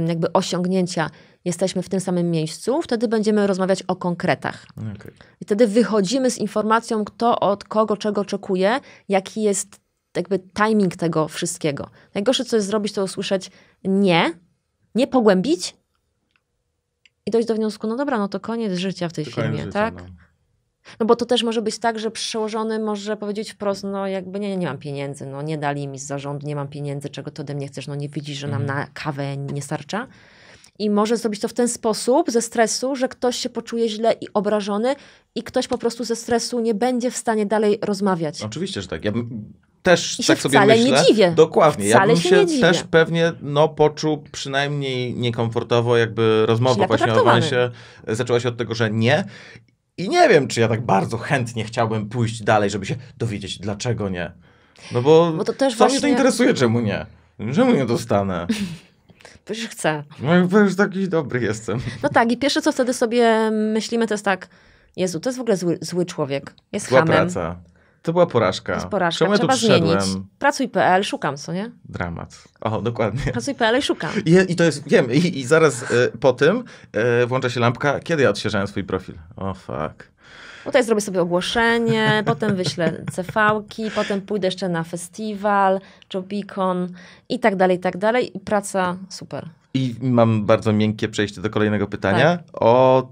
jakby osiągnięcia, jesteśmy w tym samym miejscu, wtedy będziemy rozmawiać o konkretach. I wtedy wychodzimy z informacją, kto od kogo, czego oczekuje, jaki jest jakby timing tego wszystkiego. Najgorsze, co jest zrobić, to usłyszeć nie pogłębić i dojść do wniosku, no dobra, no to koniec życia w tej firmie, tak? No bo to też może być tak, że przełożony może powiedzieć wprost, no jakby nie mam pieniędzy, no nie dali mi z zarządu, nie mam pieniędzy, czego ty ode mnie chcesz, no nie widzisz, że nam na kawę nie starcza. I może zrobić to w ten sposób, ze stresu, że ktoś się poczuje źle i obrażony i ktoś po prostu ze stresu nie będzie w stanie dalej rozmawiać. Oczywiście, że tak. Ja bym też tak sobie myślę. I się wcale nie dziwię. Dokładnie. Ja bym się też pewnie poczuł przynajmniej niekomfortowo, jakby rozmowa właśnie o awansie zaczęła się od tego, że nie. I nie wiem, czy ja tak bardzo chętnie chciałbym pójść dalej, żeby się dowiedzieć, dlaczego nie. No bo co mnie to interesuje, czemu nie. Czemu nie dostanę? Bo już chcę. No bo już taki dobry jestem. No tak, i pierwsze co wtedy sobie myślimy to jest tak, Jezu, to jest w ogóle zły człowiek, jest hamem. Zła praca. To była porażka. To jest porażka. Czemu ja tu przyszedłem? Pracuj.pl, szukam, co nie? Dramat. O, dokładnie. Pracuj.pl i szukam. I to jest, wiem, i zaraz po tym włącza się lampka, kiedy ja odświeżałem swój profil. O, fuck. Tutaj zrobię sobie ogłoszenie, potem wyślę CV-ki, potem pójdę jeszcze na festiwal, Jobicon i tak dalej, i tak dalej. Praca super. I mam bardzo miękkie przejście do kolejnego pytania. Tak.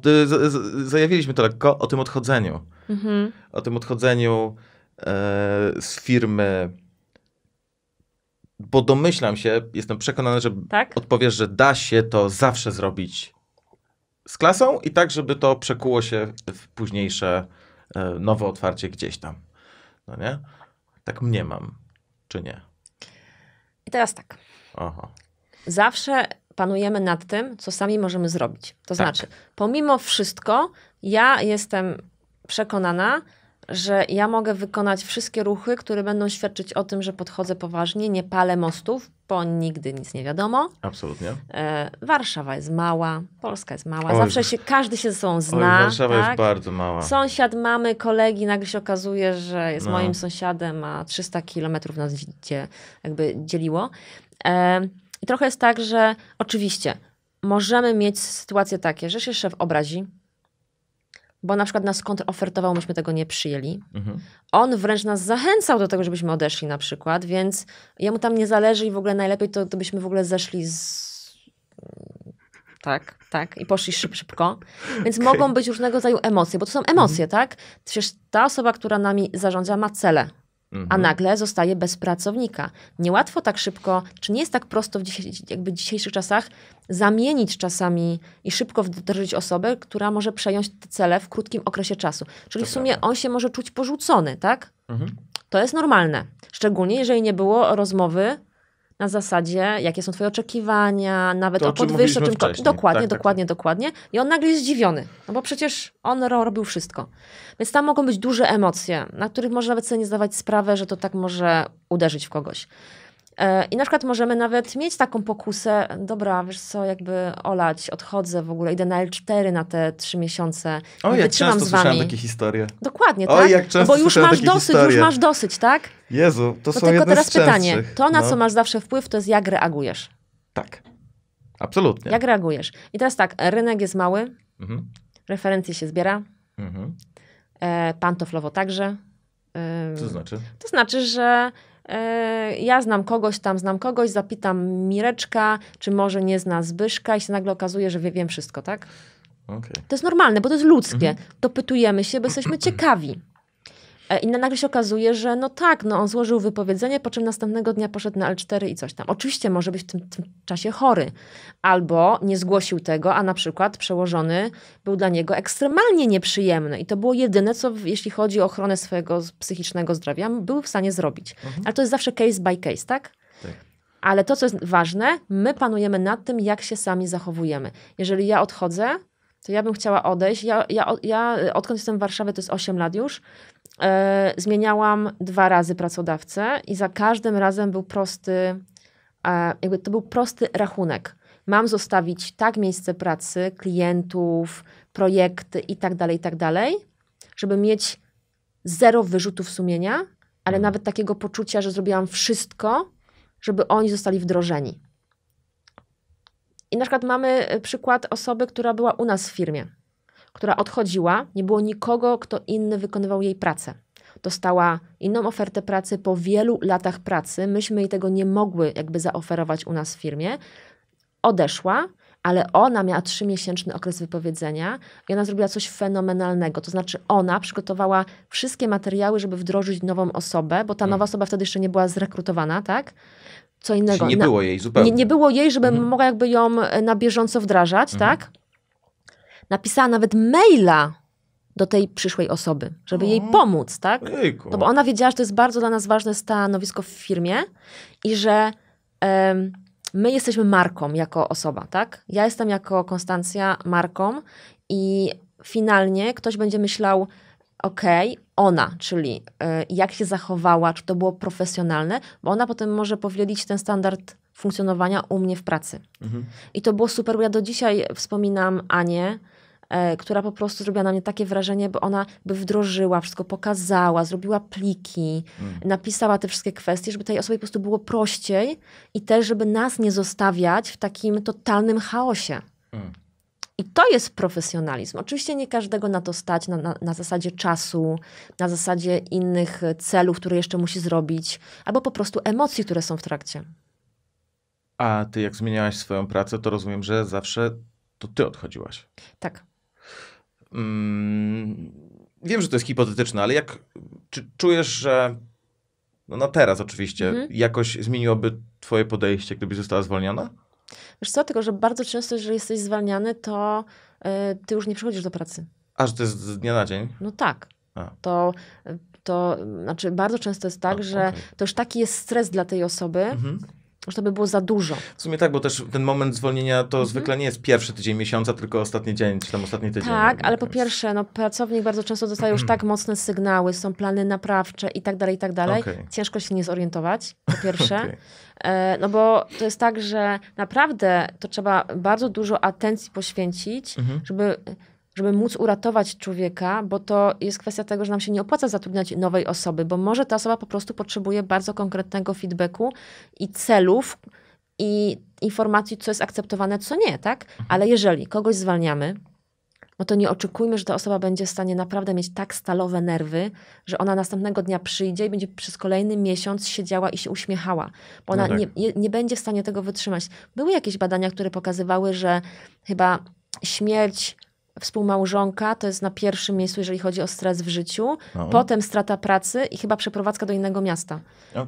Zajawiliśmy to lekko o tym odchodzeniu. Mhm. O tym odchodzeniu z firmy, bo domyślam się, jestem przekonany, że tak? Odpowiesz, że da się to zawsze zrobić z klasą i tak, żeby to przekuło się w późniejsze nowe otwarcie gdzieś tam. No nie? Tak mniemam, czy nie? I teraz tak. Aha. Zawsze panujemy nad tym, co sami możemy zrobić. To znaczy, pomimo wszystko, ja jestem przekonana, że ja mogę wykonać wszystkie ruchy, które będą świadczyć o tym, że podchodzę poważnie, nie palę mostów, bo nigdy nic nie wiadomo. Absolutnie. Warszawa jest mała, Polska jest mała, zawsze każdy się ze sobą zna. Warszawa jest bardzo mała. Sąsiad mamy, kolegi, nagle się okazuje, że jest moim sąsiadem, a 300 kilometrów nas jakby dzieliło. I trochę jest tak, że oczywiście możemy mieć sytuacje takie, że się szef obrazi, bo na przykład nas kontrofertował, myśmy tego nie przyjęli. Mhm. On wręcz nas zachęcał do tego, żebyśmy odeszli na przykład, więc jemu tam nie zależy i w ogóle najlepiej to byśmy w ogóle zeszli z... Tak. I poszli szybko. Więc mogą być różnego rodzaju emocje, bo to są emocje, tak? Przecież ta osoba, która nami zarządza, ma cele. A nagle zostaje bez pracownika. Niełatwo tak szybko, czy nie jest tak prosto w dzisiejszych czasach zamienić czasami i szybko wdrożyć osobę, która może przejąć te cele w krótkim okresie czasu. Czyli w sumie on się może czuć porzucony, tak? Mhm. To jest normalne. Szczególnie, jeżeli nie było rozmowy na zasadzie, jakie są twoje oczekiwania, nawet to, o podwyższeniu. Dokładnie. I on nagle jest zdziwiony, no bo przecież on robił wszystko. Więc tam mogą być duże emocje, na których może nawet sobie nie zdawać sprawy, że to tak może uderzyć w kogoś. I na przykład możemy nawet mieć taką pokusę, dobra, wiesz co, jakby olać, odchodzę w ogóle, idę na L4 na te 3 miesiące. O, jak często słyszałem takie historie. Dokładnie, tak? No bo już masz dosyć, tak? Jezu, to są jedne z częstszych. Tylko teraz pytanie, to na co masz zawsze wpływ, to jest jak reagujesz. Tak, absolutnie. Jak reagujesz. I teraz tak, rynek jest mały, referencje się zbiera, pantoflowo także. Co to znaczy? To znaczy, że ja znam kogoś, tam znam kogoś, zapytam Mireczka, czy może nie zna Zbyszka i się nagle okazuje, że wiem wszystko, tak? Okay. To jest normalne, bo to jest ludzkie. Dopytujemy się, bo jesteśmy ciekawi. I nagle się okazuje, że no tak, no on złożył wypowiedzenie, po czym następnego dnia poszedł na L4 i coś tam. Oczywiście może być w tym czasie chory. Albo nie zgłosił tego, a na przykład przełożony był dla niego ekstremalnie nieprzyjemny. I to było jedyne, co jeśli chodzi o ochronę swojego psychicznego zdrowia, był w stanie zrobić. Ale to jest zawsze case by case, tak? Ale to, co jest ważne, my panujemy nad tym, jak się sami zachowujemy. Jeżeli ja odchodzę, to ja bym chciała odejść. Ja odkąd jestem w Warszawie, to jest 8 lat już, zmieniałam 2 razy pracodawcę i za każdym razem był prosty, jakby to był prosty rachunek. Mam zostawić tak miejsce pracy, klientów, projekty i tak dalej, żeby mieć 0 wyrzutów sumienia, ale nawet takiego poczucia, że zrobiłam wszystko, żeby oni zostali wdrożeni. I na przykład mamy przykład osoby, która była u nas w firmie, która odchodziła, nie było nikogo, kto inny wykonywał jej pracę. Dostała inną ofertę pracy po wielu latach pracy. Myśmy jej tego nie mogły jakby zaoferować u nas w firmie. Odeszła, ale ona miała 3-miesięczny okres wypowiedzenia i ona zrobiła coś fenomenalnego. To znaczy ona przygotowała wszystkie materiały, żeby wdrożyć nową osobę, bo ta nowa osoba wtedy jeszcze nie była zrekrutowana, tak? Co innego. Czyli nie było jej zupełnie. Nie było jej, żeby mogła jakby ją na bieżąco wdrażać, tak? Napisała nawet maila do tej przyszłej osoby, żeby jej pomóc, tak? Jejku. No bo ona wiedziała, że to jest bardzo dla nas ważne stanowisko w firmie i że my jesteśmy marką jako osoba, tak? Ja jestem jako Konstancja marką i finalnie ktoś będzie myślał, okej, ona, czyli jak się zachowała, czy to było profesjonalne, bo ona potem może powielić ten standard funkcjonowania u mnie w pracy. Mhm. I to było super, bo ja do dzisiaj wspominam Anię, która po prostu zrobiła na mnie takie wrażenie, bo ona by wdrożyła, wszystko pokazała, zrobiła pliki, napisała te wszystkie kwestie, żeby tej osobie po prostu było prościej i też, żeby nas nie zostawiać w takim totalnym chaosie. I to jest profesjonalizm. Oczywiście nie każdego na to stać, na zasadzie czasu, na zasadzie innych celów, które jeszcze musi zrobić, albo po prostu emocji, które są w trakcie. A ty jak zmieniałaś swoją pracę, to rozumiem, że zawsze to ty odchodziłaś. Tak. Wiem, że to jest hipotetyczne, ale jak czy czujesz, że no na teraz oczywiście jakoś zmieniłoby twoje podejście, gdybyś została zwolniona? Wiesz co, tylko że bardzo często, jeżeli jesteś zwalniany, to ty już nie przychodzisz do pracy. A, że to jest z dnia na dzień? No tak. To znaczy bardzo często jest tak, że to już taki jest stres dla tej osoby, że to by było za dużo. W sumie tak, bo też ten moment zwolnienia to zwykle nie jest pierwszy tydzień miesiąca, tylko ostatni dzień, czy tam ostatni tydzień. Tak, ale po pierwsze, no, pracownik bardzo często dostaje już tak mocne sygnały, są plany naprawcze i tak dalej, i tak dalej. Ciężko się nie zorientować, po pierwsze. No bo to jest tak, że naprawdę to trzeba bardzo dużo atencji poświęcić, żeby móc uratować człowieka, bo to jest kwestia tego, że nam się nie opłaca zatrudniać nowej osoby, bo może ta osoba po prostu potrzebuje bardzo konkretnego feedbacku i celów i informacji, co jest akceptowane, co nie, tak? Ale jeżeli kogoś zwalniamy, no to nie oczekujmy, że ta osoba będzie w stanie naprawdę mieć tak stalowe nerwy, że ona następnego dnia przyjdzie i będzie przez kolejny miesiąc siedziała i się uśmiechała. Bo ona nie będzie w stanie tego wytrzymać. Były jakieś badania, które pokazywały, że chyba śmierć współmałżonka to jest na pierwszym miejscu, jeżeli chodzi o stres w życiu. Potem strata pracy i chyba przeprowadzka do innego miasta.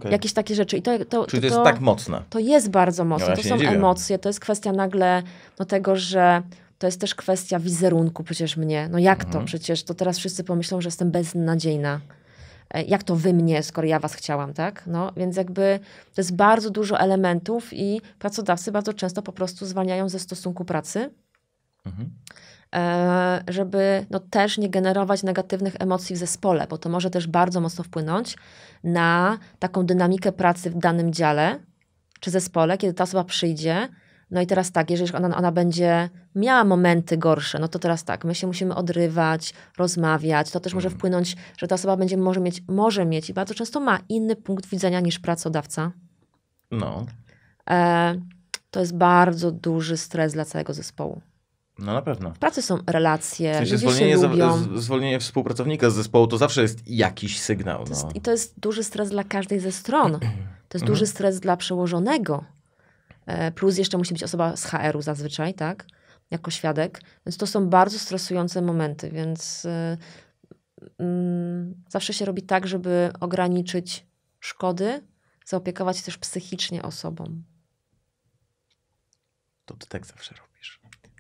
Jakieś takie rzeczy. I czyli to jest tak mocne. To jest bardzo mocne. Ja to są emocje. To jest kwestia nagle tego, że to jest też kwestia wizerunku przecież mnie. No jak to? Przecież to teraz wszyscy pomyślą, że jestem beznadziejna. Jak to wy mnie, skoro ja was chciałam, tak? No, więc jakby to jest bardzo dużo elementów i pracodawcy bardzo często po prostu zwalniają ze stosunku pracy. Żeby też nie generować negatywnych emocji w zespole, bo to może też bardzo mocno wpłynąć na taką dynamikę pracy w danym dziale czy zespole, kiedy ta osoba przyjdzie. No i teraz tak, jeżeli ona będzie miała momenty gorsze, no to teraz tak, my się musimy odrywać, rozmawiać, to też może wpłynąć, że ta osoba będzie może mieć i bardzo często ma inny punkt widzenia niż pracodawca. To jest bardzo duży stres dla całego zespołu. No na pewno. W pracy są relacje, w sensie zwolnienie współpracownika z zespołu to zawsze jest jakiś sygnał. I to jest duży stres dla każdej ze stron. To jest duży stres dla przełożonego. Plus jeszcze musi być osoba z HR-u zazwyczaj, tak? Jako świadek. Więc to są bardzo stresujące momenty, więc zawsze się robi tak, żeby ograniczyć szkody, zaopiekować się też psychicznie osobom. To ty tak zawsze robisz.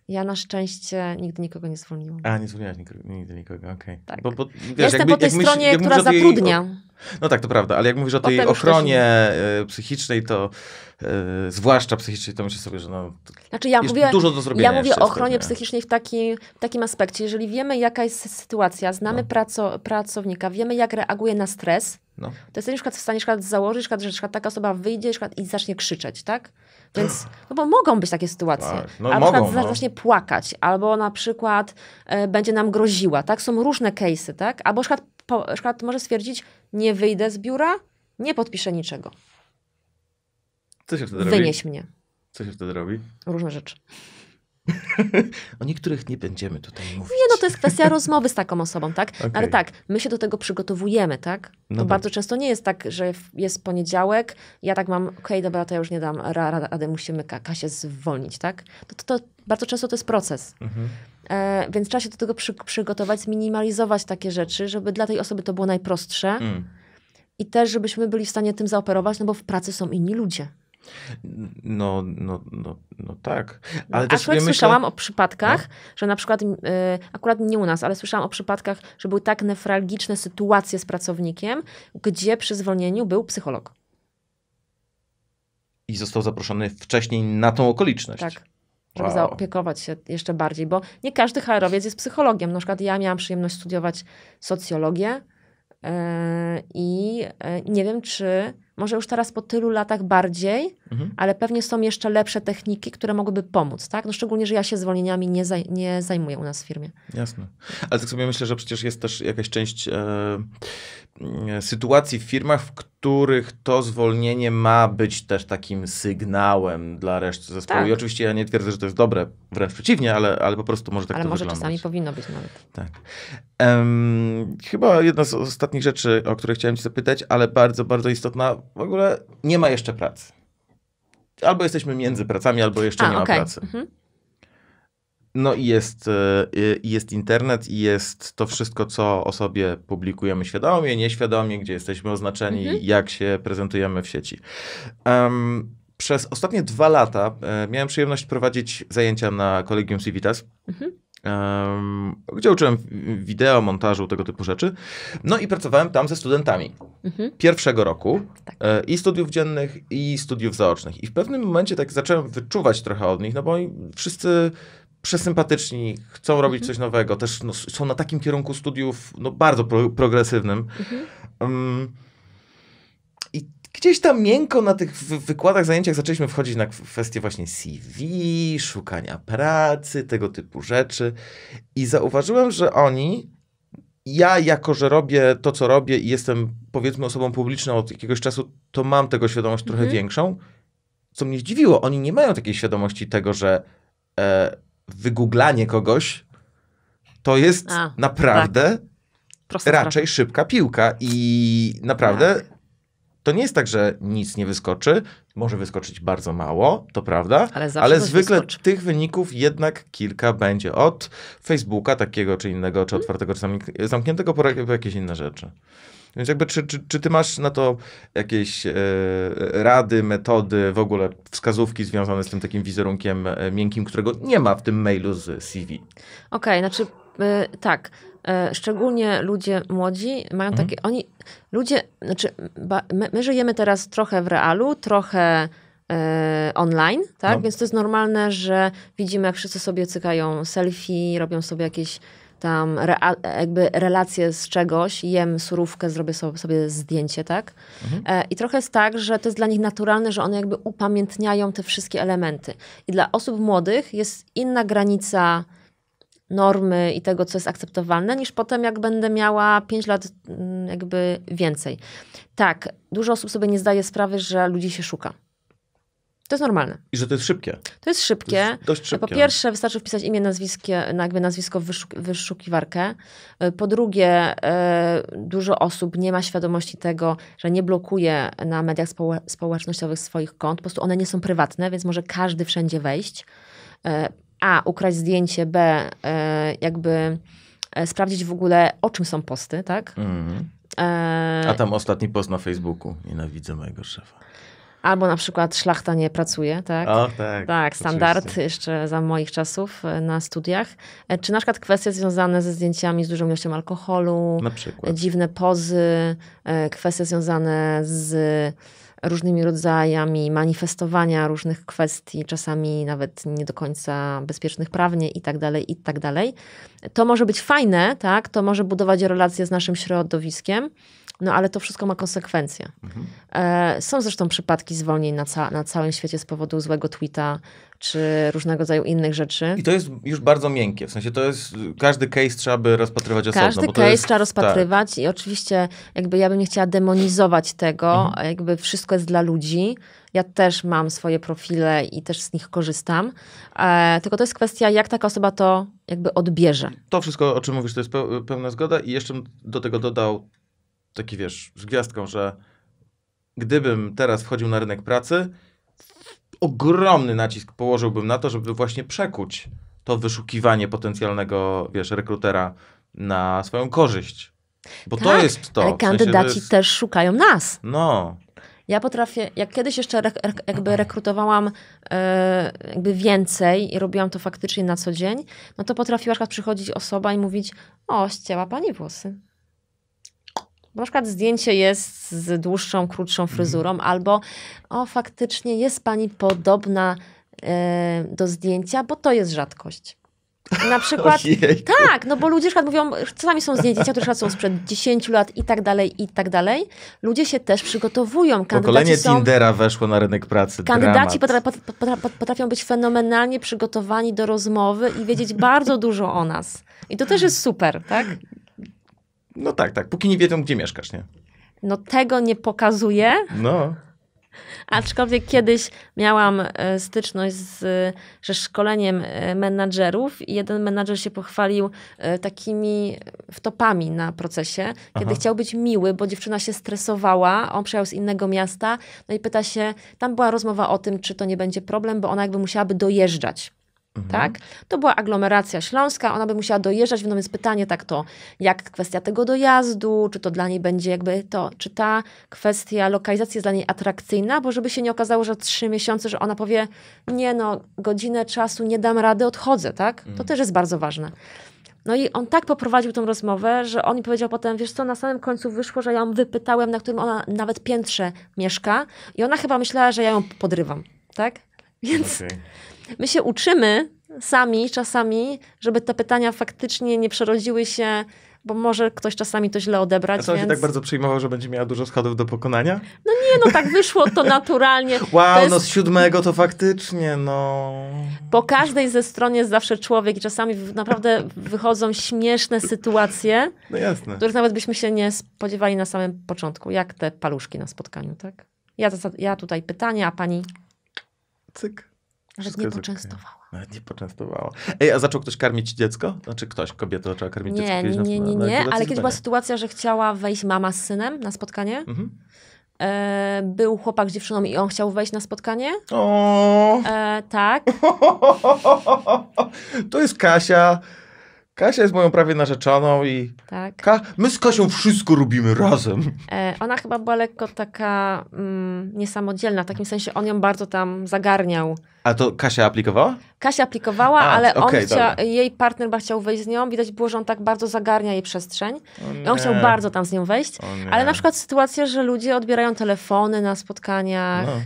Ja na szczęście nigdy nikogo nie zwolniłam. A, nie zwolniłaś nigdy nikogo, okej. Tak. Bo, wiesz, jestem po tej stronie, która zatrudnia. No tak, to prawda, ale jak mówisz o tej ochronie psychicznej, to zwłaszcza psychicznej, to myślę sobie, że znaczy ja mówię, dużo do zrobienia. Ja mówię o ochronie psychicznej w takim aspekcie. Jeżeli wiemy, jaka jest sytuacja, znamy pracownika, wiemy, jak reaguje na stres, to jesteś w stanie założyć, że taka osoba wyjdzie i zacznie krzyczeć, tak? Więc, bo mogą być takie sytuacje. Albo mogą, zacznie płakać, albo na przykład będzie nam groziła, tak? Są różne case'y, tak? Albo na przykład może stwierdzić, nie wyjdę z biura, nie podpiszę niczego. Co się wtedy robi? Wynieś mnie. Co się wtedy robi? Różne rzeczy. O niektórych nie będziemy tutaj mówić. Nie, to jest kwestia rozmowy z taką osobą, tak? Ale tak, my się do tego przygotowujemy, tak? To bardzo często nie jest tak, że jest poniedziałek, ja tak mam, dobra, to ja już nie dam rady, musimy Kasię zwolnić, tak? To bardzo często to jest proces. Więc trzeba się do tego przygotować, zminimalizować takie rzeczy, żeby dla tej osoby to było najprostsze i też, żebyśmy byli w stanie tym zaoperować, bo w pracy są inni ludzie. No tak. Ale też akurat słyszałam o przypadkach, że na przykład, akurat nie u nas, ale słyszałam o przypadkach, że były tak newralgiczne sytuacje z pracownikiem, gdzie przy zwolnieniu był psycholog. I został zaproszony wcześniej na tą okoliczność. Tak. żeby zaopiekować się jeszcze bardziej, bo nie każdy HR-owiec jest psychologiem. Na przykład ja miałam przyjemność studiować socjologię i nie wiem, czy może już teraz po tylu latach bardziej, ale pewnie są jeszcze lepsze techniki, które mogłyby pomóc, tak? No szczególnie, że ja się zwolnieniami nie zajmuję u nas w firmie. Jasne. Ale tak sobie myślę, że przecież jest też jakaś część sytuacji w firmach, w których to zwolnienie ma być też takim sygnałem dla reszty zespołu. Tak. I oczywiście ja nie twierdzę, że to jest dobre, wręcz przeciwnie, ale po prostu może tak to wyglądać. Ale może czasami powinno być nawet. Tak. Chyba jedna z ostatnich rzeczy, o której chciałem cię zapytać, ale bardzo, bardzo istotna. W ogóle nie ma jeszcze pracy. Albo jesteśmy między pracami, albo jeszcze nie ma pracy. No i jest internet i jest to wszystko, co o sobie publikujemy świadomie, nieświadomie, gdzie jesteśmy oznaczeni, jak się prezentujemy w sieci. Przez ostatnie 2 lata miałem przyjemność prowadzić zajęcia na Kolegium Civitas, gdzie uczyłem wideo, montażu, tego typu rzeczy. No i pracowałem tam ze studentami pierwszego roku i studiów dziennych, i studiów zaocznych. I w pewnym momencie tak zacząłem wyczuwać trochę od nich, no bo oni wszyscy przesympatyczni, chcą robić coś nowego, też no, są na takim kierunku studiów no, bardzo progresywnym. I gdzieś tam miękko na tych wykładach, zajęciach zaczęliśmy wchodzić na kwestie właśnie CV, szukania pracy, tego typu rzeczy. I zauważyłem, że ja jako, że robię to, co robię i jestem powiedzmy osobą publiczną od jakiegoś czasu, to mam tego świadomość trochę większą, co mnie zdziwiło. Oni nie mają takiej świadomości tego, że wygooglanie kogoś to jest naprawdę raczej szybka piłka i naprawdę to nie jest tak, że nic nie wyskoczy. Może wyskoczyć bardzo mało, to prawda, ale zwykle tych wyników jednak kilka będzie od Facebooka takiego czy innego, czy otwartego, czy zamkniętego, po jakieś inne rzeczy. Więc jakby czy ty masz na to jakieś rady, metody, w ogóle wskazówki związane z tym takim wizerunkiem miękkim, którego nie ma w tym mailu z CV? Okej, znaczy tak. Szczególnie ludzie młodzi mają takie... My żyjemy teraz trochę w realu, trochę online, tak? No. Więc to jest normalne, że widzimy, jak wszyscy sobie cykają selfie, robią sobie jakieś tam jakby relacje z czegoś, jem surówkę, zrobię sobie zdjęcie, tak? I trochę jest tak, że to jest dla nich naturalne, że one jakby upamiętniają te wszystkie elementy. I dla osób młodych jest inna granica normy i tego, co jest akceptowalne, niż potem, jak będę miała 5 lat jakby więcej. Tak, dużo osób sobie nie zdaje sprawy, że ludzi się szuka. To jest normalne. I że to jest szybkie. To jest szybkie. To jest dość szybkie. Po pierwsze, wystarczy wpisać imię, nazwisko w wyszukiwarkę. Po drugie, dużo osób nie ma świadomości tego, że nie blokuje na mediach społecznościowych swoich kont. Po prostu one nie są prywatne, więc może każdy wszędzie wejść. A, ukraść zdjęcie, b, jakby sprawdzić w ogóle, o czym są posty, tak? A tam ostatni post na Facebooku. Nienawidzę mojego szefa. Albo na przykład szlachta nie pracuje, tak? O, tak. Tak, standard oczywiście. Jeszcze za moich czasów na studiach. Czy na przykład kwestie związane ze zdjęciami z dużą ilością alkoholu, na przykład dziwne pozy, kwestie związane z różnymi rodzajami manifestowania różnych kwestii, czasami nawet nie do końca bezpiecznych prawnie i tak dalej, i tak dalej. To może być fajne, tak? To może budować relacje z naszym środowiskiem, no ale to wszystko ma konsekwencje. Są zresztą przypadki zwolnień na całym świecie z powodu złego tweeta, czy różnego rodzaju innych rzeczy. I to jest już bardzo miękkie. W sensie to jest, każdy case trzeba by rozpatrywać osobno. Każdy case trzeba rozpatrywać i oczywiście jakby ja bym nie chciała demonizować tego. Jakby wszystko jest dla ludzi. Ja też mam swoje profile i też z nich korzystam. Tylko to jest kwestia, jak taka osoba to jakby odbierze. To wszystko, o czym mówisz, to jest pełna zgoda i jeszcze do tego dodał taki, wiesz, z gwiazdką, że gdybym teraz wchodził na rynek pracy, ogromny nacisk położyłbym na to, żeby właśnie przekuć to wyszukiwanie potencjalnego, wiesz, rekrutera na swoją korzyść. Bo tak, to jest to. Ale kandydaci też szukają nas. No. Ja potrafię, jak kiedyś jeszcze jakby rekrutowałam jakby więcej i robiłam to faktycznie na co dzień, no to potrafiła na przykład przychodzić osoba i mówić: o, ścięła pani włosy. Bo na przykład zdjęcie jest z dłuższą, krótszą fryzurą, albo o, faktycznie jest pani podobna do zdjęcia, bo to jest rzadkość. Na przykład, tak, no bo ludzie mówią, czasami są zdjęcia, które są sprzed 10 lat i tak dalej, i tak dalej. Ludzie się też przygotowują. Pokolenie Tindera weszło na rynek pracy. Kandydaci potrafią być fenomenalnie przygotowani do rozmowy i wiedzieć bardzo dużo o nas. I to też jest super, tak? No tak, tak. Póki nie wiedzą, gdzie mieszkasz, nie? No tego nie pokazuję. No. Aczkolwiek kiedyś miałam styczność ze szkoleniem menadżerów i jeden menadżer się pochwalił takimi wtopami na procesie, kiedy chciał być miły, bo dziewczyna się stresowała, on przyjechał z innego miasta, no i pyta się, tam była rozmowa o tym, czy to nie będzie problem, bo ona jakby musiałaby dojeżdżać. Tak? To była aglomeracja śląska, ona by musiała dojeżdżać, no więc pytanie tak to, jak kwestia tego dojazdu, czy to dla niej będzie jakby to, czy ta kwestia lokalizacji jest dla niej atrakcyjna, bo żeby się nie okazało, że 3 miesiące, że ona powie, nie no, godzinę czasu, nie dam rady, odchodzę, tak? To też jest bardzo ważne. No i on tak poprowadził tą rozmowę, że on mi powiedział potem, wiesz co, na samym końcu wyszło, że ja ją wypytałem, na którym ona nawet piętrze mieszka i ona chyba myślała, że ja ją podrywam, tak? Więc... Okay. My się uczymy sami czasami, żeby te pytania faktycznie nie przerodziły się, bo może ktoś czasami to źle odebrać. A co, więc... się tak bardzo przejmował, że będzie miała dużo schodów do pokonania? No nie, no tak wyszło to naturalnie. Wow, bez... no z 7 to faktycznie, no... Po każdej ze stron jest zawsze człowiek i czasami naprawdę wychodzą śmieszne sytuacje, no jasne, których nawet byśmy się nie spodziewali na samym początku, jak te paluszki na spotkaniu, tak? Ja tutaj pytanie, a pani... Cyk. Nawet nie poczęstowała. Okay. Nawet nie poczęstowała. Ej, a zaczął ktoś karmić dziecko? Znaczy ktoś, kobieta zaczęła karmić dziecko? Nie, ale kiedyś była sytuacja, że chciała wejść mama z synem na spotkanie. Był chłopak z dziewczyną i on chciał wejść na spotkanie. Tak. To jest Kasia. Kasia jest moją prawie narzeczoną i tak. My z Kasią wszystko robimy razem. Ona chyba była lekko taka niesamodzielna, w takim sensie on ją bardzo tam zagarniał. A to Kasia aplikowała? Kasia aplikowała, ale okay, jej partner chciał wejść z nią. Widać było, że on tak bardzo zagarnia jej przestrzeń. I on chciał bardzo tam z nią wejść. Ale na przykład sytuacja, że ludzie odbierają telefony na spotkaniach. No.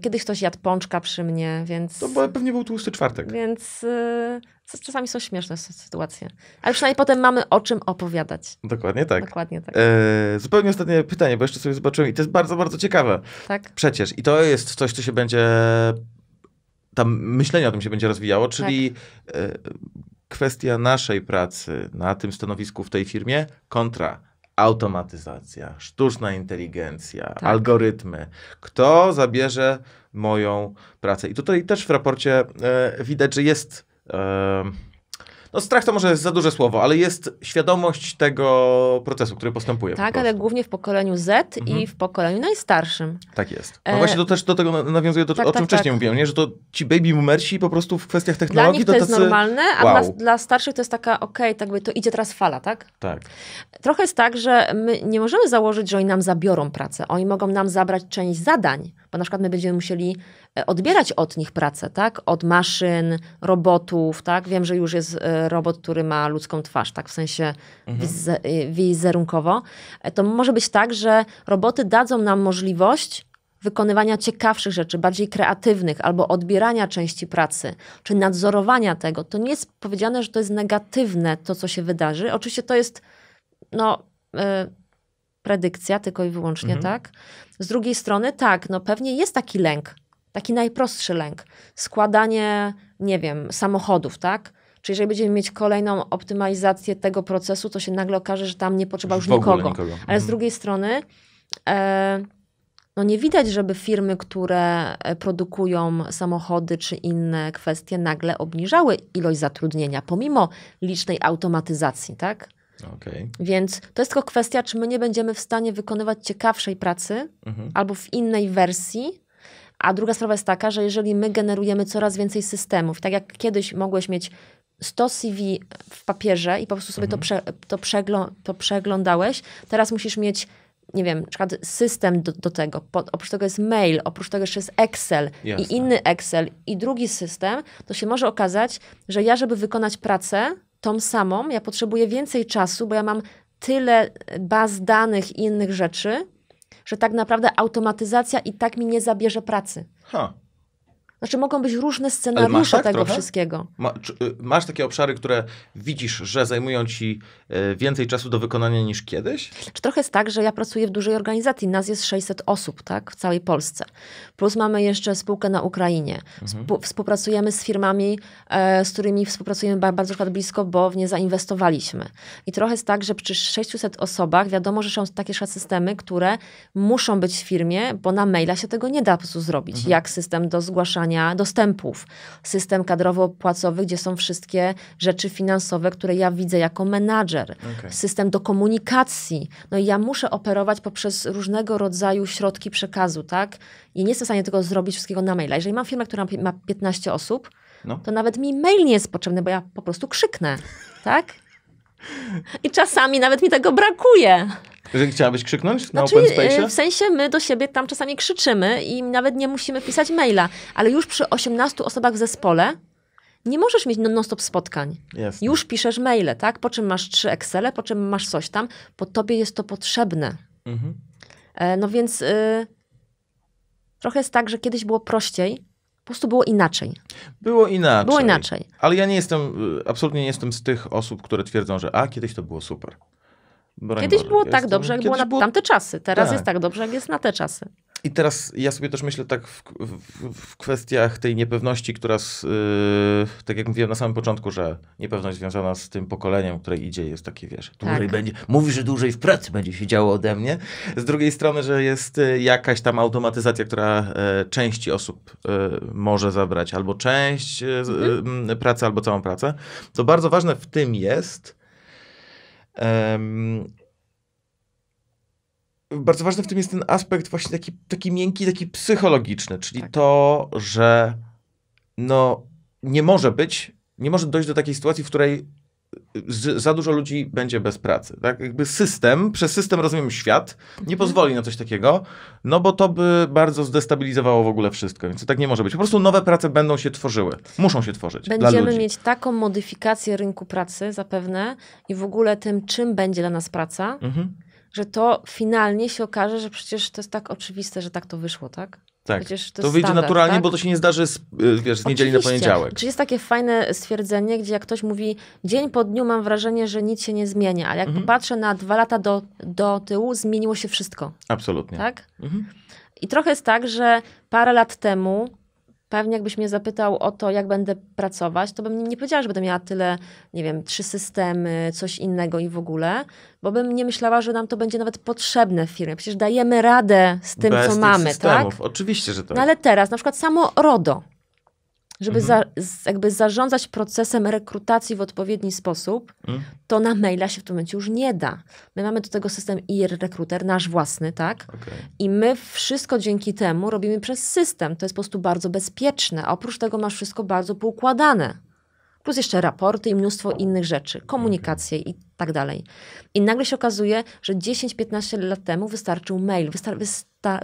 Kiedyś ktoś jadł pączka przy mnie, więc... To pewnie był tłusty czwartek. Więc czasami są śmieszne sytuacje. Ale przynajmniej potem mamy o czym opowiadać. Dokładnie tak. Dokładnie tak. Zupełnie ostatnie pytanie, bo jeszcze sobie zobaczyłem i to jest bardzo, bardzo ciekawe. Tak? Przecież. I to jest coś, co się będzie... Tam myślenie o tym się będzie rozwijało, czyli tak. Kwestia naszej pracy na tym stanowisku w tej firmie kontra automatyzacja, sztuczna inteligencja, tak, algorytmy. Kto zabierze moją pracę? I tutaj też w raporcie widać, że jest... no strach to może jest za duże słowo, ale jest świadomość tego procesu, który postępuje. Tak, ale głównie w pokoleniu Z i w pokoleniu najstarszym. Tak jest. No właśnie to też do tego nawiązuje, o czym wcześniej mówiłem, nie? Że to ci baby boomersi po prostu w kwestiach technologii... Dla nich to jest tacy... normalne, a dla starszych to jest taka, okej, to idzie teraz fala, tak? Tak. Trochę jest tak, że my nie możemy założyć, że oni nam zabiorą pracę. Oni mogą nam zabrać część zadań, bo na przykład my będziemy musieli odbierać od nich pracę, tak? Od maszyn, robotów, tak? Wiem, że już jest robot, który ma ludzką twarz, tak? W sensie wizerunkowo. To może być tak, że roboty dadzą nam możliwość wykonywania ciekawszych rzeczy, bardziej kreatywnych, albo odbierania części pracy, czy nadzorowania tego. To nie jest powiedziane, że to jest negatywne, to co się wydarzy. Oczywiście to jest, no... predykcja tylko i wyłącznie, tak? Z drugiej strony, tak, no pewnie jest taki lęk, taki najprostszy lęk. Składanie, nie wiem, samochodów, tak? Czyli jeżeli będziemy mieć kolejną optymalizację tego procesu, to się nagle okaże, że tam nie potrzeba już nikogo. Ale z drugiej strony, no nie widać, żeby firmy, które produkują samochody czy inne kwestie, nagle obniżały ilość zatrudnienia, pomimo licznej automatyzacji, tak? Okay. Więc to jest tylko kwestia, czy my nie będziemy w stanie wykonywać ciekawszej pracy albo w innej wersji. A druga sprawa jest taka, że jeżeli my generujemy coraz więcej systemów, tak jak kiedyś mogłeś mieć 100 CV w papierze i po prostu sobie to przeglądałeś, teraz musisz mieć, nie wiem, na przykład system do tego. Oprócz tego jest mail, oprócz tego jeszcze jest Excel i inny Excel i drugi system, to się może okazać, że żeby wykonać pracę tą samą, ja potrzebuję więcej czasu, bo ja mam tyle baz danych i innych rzeczy, że tak naprawdę automatyzacja i tak mi nie zabierze pracy. Znaczy mogą być różne scenariusze tego wszystkiego. Masz takie obszary, które widzisz, że zajmują ci więcej czasu do wykonania niż kiedyś? Czy trochę jest tak, że ja pracuję w dużej organizacji. Nas jest 600 osób, tak? W całej Polsce. Plus mamy jeszcze spółkę na Ukrainie. Współpracujemy z firmami, z którymi współpracujemy bardzo blisko, bo w nie zainwestowaliśmy. I trochę jest tak, że przy 600 osobach wiadomo, że są takie systemy, które muszą być w firmie, bo na maila się tego nie da po prostu zrobić. Jak system do zgłaszania dostępów. System kadrowo-płacowy, gdzie są wszystkie rzeczy finansowe, które ja widzę jako menadżer. System do komunikacji. No i ja muszę operować poprzez różnego rodzaju środki przekazu, tak? I nie jestem w stanie tego zrobić wszystkiego na maila. Jeżeli mam firmę, która ma 15 osób, to nawet mi mail nie jest potrzebny, bo ja po prostu krzyknę, tak? I czasami nawet mi tego brakuje. Że chciałabyś krzyknąć na open space? W sensie my do siebie tam czasami krzyczymy i nawet nie musimy pisać maila, ale już przy 18 osobach w zespole nie możesz mieć non-stop spotkań. Jasne. Już piszesz maile, tak? Po czym masz 3 Excele, po czym masz coś tam, bo tobie jest to potrzebne. No więc trochę jest tak, że kiedyś było prościej, po prostu było inaczej. Ale ja nie jestem, absolutnie nie jestem z tych osób, które twierdzą, że kiedyś to było super. Kiedyś było tak dobrze, jak było na tamte czasy. Teraz jest tak dobrze, jak jest na te czasy. I teraz ja sobie też myślę tak w kwestiach tej niepewności, która, tak jak mówiłem na samym początku, że niepewność związana z tym pokoleniem, które idzie, jest takie, wiesz, dłużej będzie, mówi, że dłużej w pracy będzie się działo ode mnie. Z drugiej strony, że jest jakaś tam automatyzacja, która części osób może zabrać, albo część pracy, albo całą pracę. To bardzo ważne w tym jest, bardzo ważny w tym jest ten aspekt właśnie taki miękki, taki psychologiczny, czyli to, że no nie może dojść do takiej sytuacji, w której za dużo ludzi będzie bez pracy. Tak? Jakby przez system rozumiem świat, nie pozwoli na coś takiego, no bo to by bardzo zdestabilizowało w ogóle wszystko, więc to tak nie może być. Po prostu nowe prace będą się tworzyły, muszą się tworzyć dla ludzi. Będziemy mieć taką modyfikację rynku pracy zapewne i w ogóle tym, czym będzie dla nas praca, że to finalnie się okaże, że przecież to jest tak oczywiste, że tak to wyszło, tak? Tak, to wyjdzie naturalnie, tak? Bo to się nie zdarzy z niedzieli na poniedziałek. Czyli jest takie fajne stwierdzenie, gdzie jak ktoś mówi, dzień po dniu mam wrażenie, że nic się nie zmienia, ale jak popatrzę na 2 lata do tyłu, zmieniło się wszystko. Absolutnie. Tak? I trochę jest tak, że parę lat temu, pewnie jakbyś mnie zapytał o to, jak będę pracować, to bym nie powiedziała, że będę miała tyle, nie wiem, 3 systemy, coś innego i w ogóle, bo bym nie myślała, że nam to będzie nawet potrzebne w firmie. Przecież dajemy radę z tym, co mamy, systemów. Tak? Oczywiście, że tak. No ale teraz, na przykład samo RODO, żeby jakby zarządzać procesem rekrutacji w odpowiedni sposób, to na maila się w tym momencie już nie da. My mamy do tego system IR-Recruiter, nasz własny, tak? I my wszystko dzięki temu robimy przez system. To jest po prostu bardzo bezpieczne, a oprócz tego masz wszystko bardzo poukładane. Plus jeszcze raporty i mnóstwo innych rzeczy, komunikacje i tak dalej. I nagle się okazuje, że 10-15 lat temu wystarczył mail,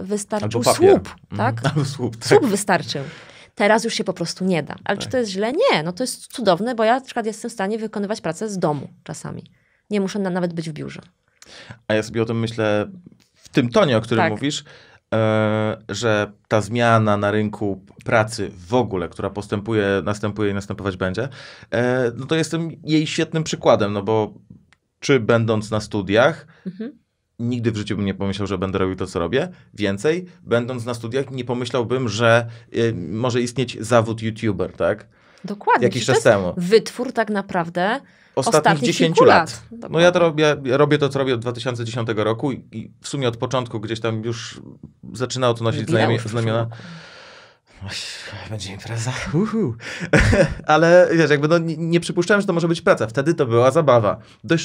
wystarczył słup, tak? Słup wystarczył. Teraz już się po prostu nie da. Ale czy to jest źle? Nie. No to jest cudowne, bo ja na przykład jestem w stanie wykonywać pracę z domu czasami. Nie muszę nawet być w biurze. A ja sobie o tym myślę w tym tonie, o którym mówisz, że ta zmiana na rynku pracy w ogóle, która postępuje, następuje i następować będzie, no to jestem jej świetnym przykładem, no bo czy będąc na studiach, nigdy w życiu bym nie pomyślał, że będę robił to, co robię. Więcej, będąc na studiach, nie pomyślałbym, że może istnieć zawód YouTuber, tak? Dokładnie. Jakiś czas temu. Wytwór tak naprawdę ostatnich 10 lat. No ja to robię to, co robię od 2010 roku i w sumie od początku gdzieś tam już zaczynało to nosić znamiona. Będzie impreza. Ale wiesz, jakby no, nie przypuszczałem, że to może być praca. Wtedy to była zabawa. Dość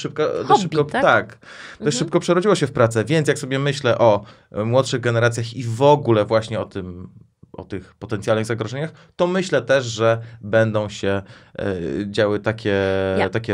szybko przerodziło się w pracę. Więc jak sobie myślę o młodszych generacjach i w ogóle właśnie o tych potencjalnych zagrożeniach, to myślę też, że będą się działy takie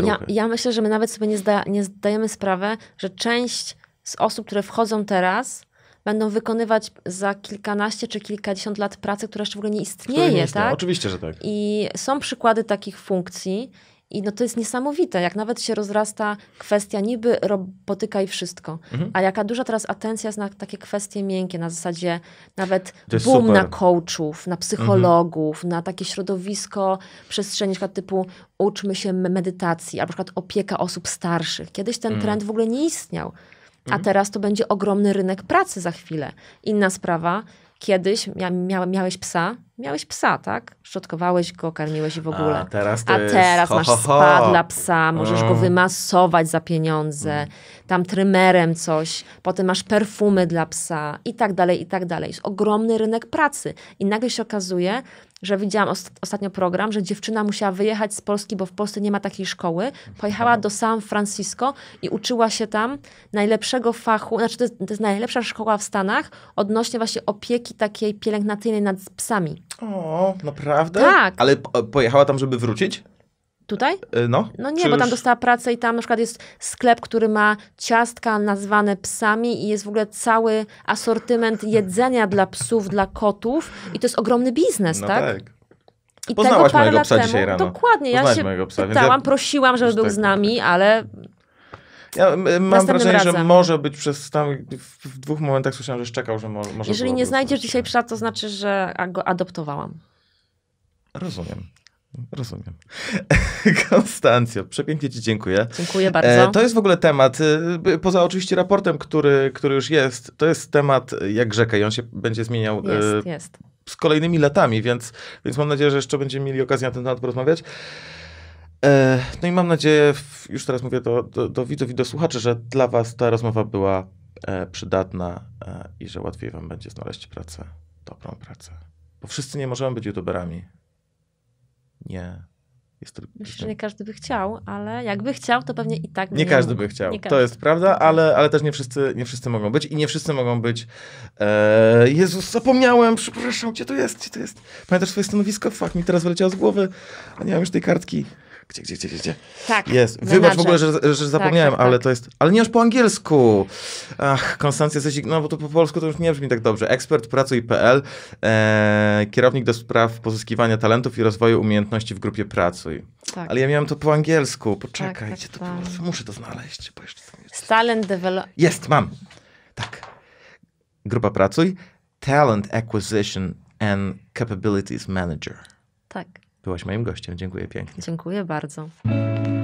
ruchy. Ja myślę, że my nawet sobie nie zdajemy sprawy, że część z osób, które wchodzą teraz, będą wykonywać za kilkanaście czy kilkadziesiąt lat pracę, która jeszcze w ogóle nie istnieje, tak? Oczywiście, że tak. I są przykłady takich funkcji I no to jest niesamowite, jak nawet się rozrasta kwestia niby robotyka i wszystko, a jaka duża teraz atencja jest na takie kwestie miękkie, na zasadzie nawet boom na coachów, na psychologów, na takie środowisko, przestrzenie, na przykład typu uczmy się medytacji, albo na przykład opieka osób starszych. Kiedyś ten trend w ogóle nie istniał, a teraz to będzie ogromny rynek pracy za chwilę. Inna sprawa, kiedyś miałeś psa, tak? Szczotkowałeś go, karmiłeś i w ogóle. A teraz masz spa dla psa, możesz go wymasować za pieniądze, tam trymerem coś, potem masz perfumy dla psa i tak dalej, i tak dalej. Jest ogromny rynek pracy. I nagle się okazuje, że widziałam ostatnio program, że dziewczyna musiała wyjechać z Polski, bo w Polsce nie ma takiej szkoły. Pojechała do San Francisco i uczyła się tam najlepszego fachu, znaczy to jest najlepsza szkoła w Stanach odnośnie właśnie opieki takiej pielęgnacyjnej nad psami. O, naprawdę? Tak. Ale pojechała tam, żeby wrócić? Tutaj? No. No nie, bo tam dostała pracę i tam na przykład jest sklep, który ma ciastka nazwane psami i jest w ogóle cały asortyment jedzenia dla psów, dla kotów i to jest ogromny biznes, no tak? Tak. I poznałaś tego mojego psa dzisiaj rano. Dokładnie, ja się pytałam, prosiłam, żeby był z nami, ale... Ja mam wrażenie, że może być przez tam w dwóch momentach słyszałam, że szczekał, że może... Jeżeli nie znajdziesz dzisiaj psa, to znaczy, że go adoptowałam. Rozumiem. Konstancjo, przepięknie ci dziękuję. Dziękuję bardzo. To jest w ogóle temat, poza oczywiście raportem, który już jest, to jest temat jak rzeka i on się będzie zmieniał z kolejnymi latami, więc mam nadzieję, że jeszcze będziemy mieli okazję na ten temat porozmawiać. No i mam nadzieję, już teraz mówię do widzów i do słuchaczy, że dla was ta rozmowa była przydatna i że łatwiej wam będzie znaleźć pracę, dobrą pracę. Bo wszyscy nie możemy być youtuberami. Nie. Myślę, że nie każdy by chciał, ale jakby chciał, to pewnie i tak by nie każdy by chciał. To jest prawda, ale też nie wszyscy mogą być i nie wszyscy mogą być. Jezus, zapomniałem, przepraszam, gdzie to jest? Pamiętasz swoje stanowisko? Fuck, mi teraz wyleciało z głowy, a nie mam już tej kartki. Gdzie? Tak. Jest. Wybacz w ogóle, że zapomniałem, tak. Ale to jest... Ale nie aż po angielsku. Ach, Konstancja Zyzik, no bo to po polsku to już nie brzmi tak dobrze. Ekspert Pracuj.pl, kierownik do spraw pozyskiwania talentów i rozwoju umiejętności w Grupie Pracuj. Tak. Ale ja miałem to po angielsku. Poczekajcie, tak, to muszę to znaleźć. Bo jeszcze talent develop... Jest, mam. Tak. Grupa Pracuj. Talent Acquisition and Capabilities Manager. Tak. Byłaś moim gościem. Dziękuję pięknie. Dziękuję bardzo.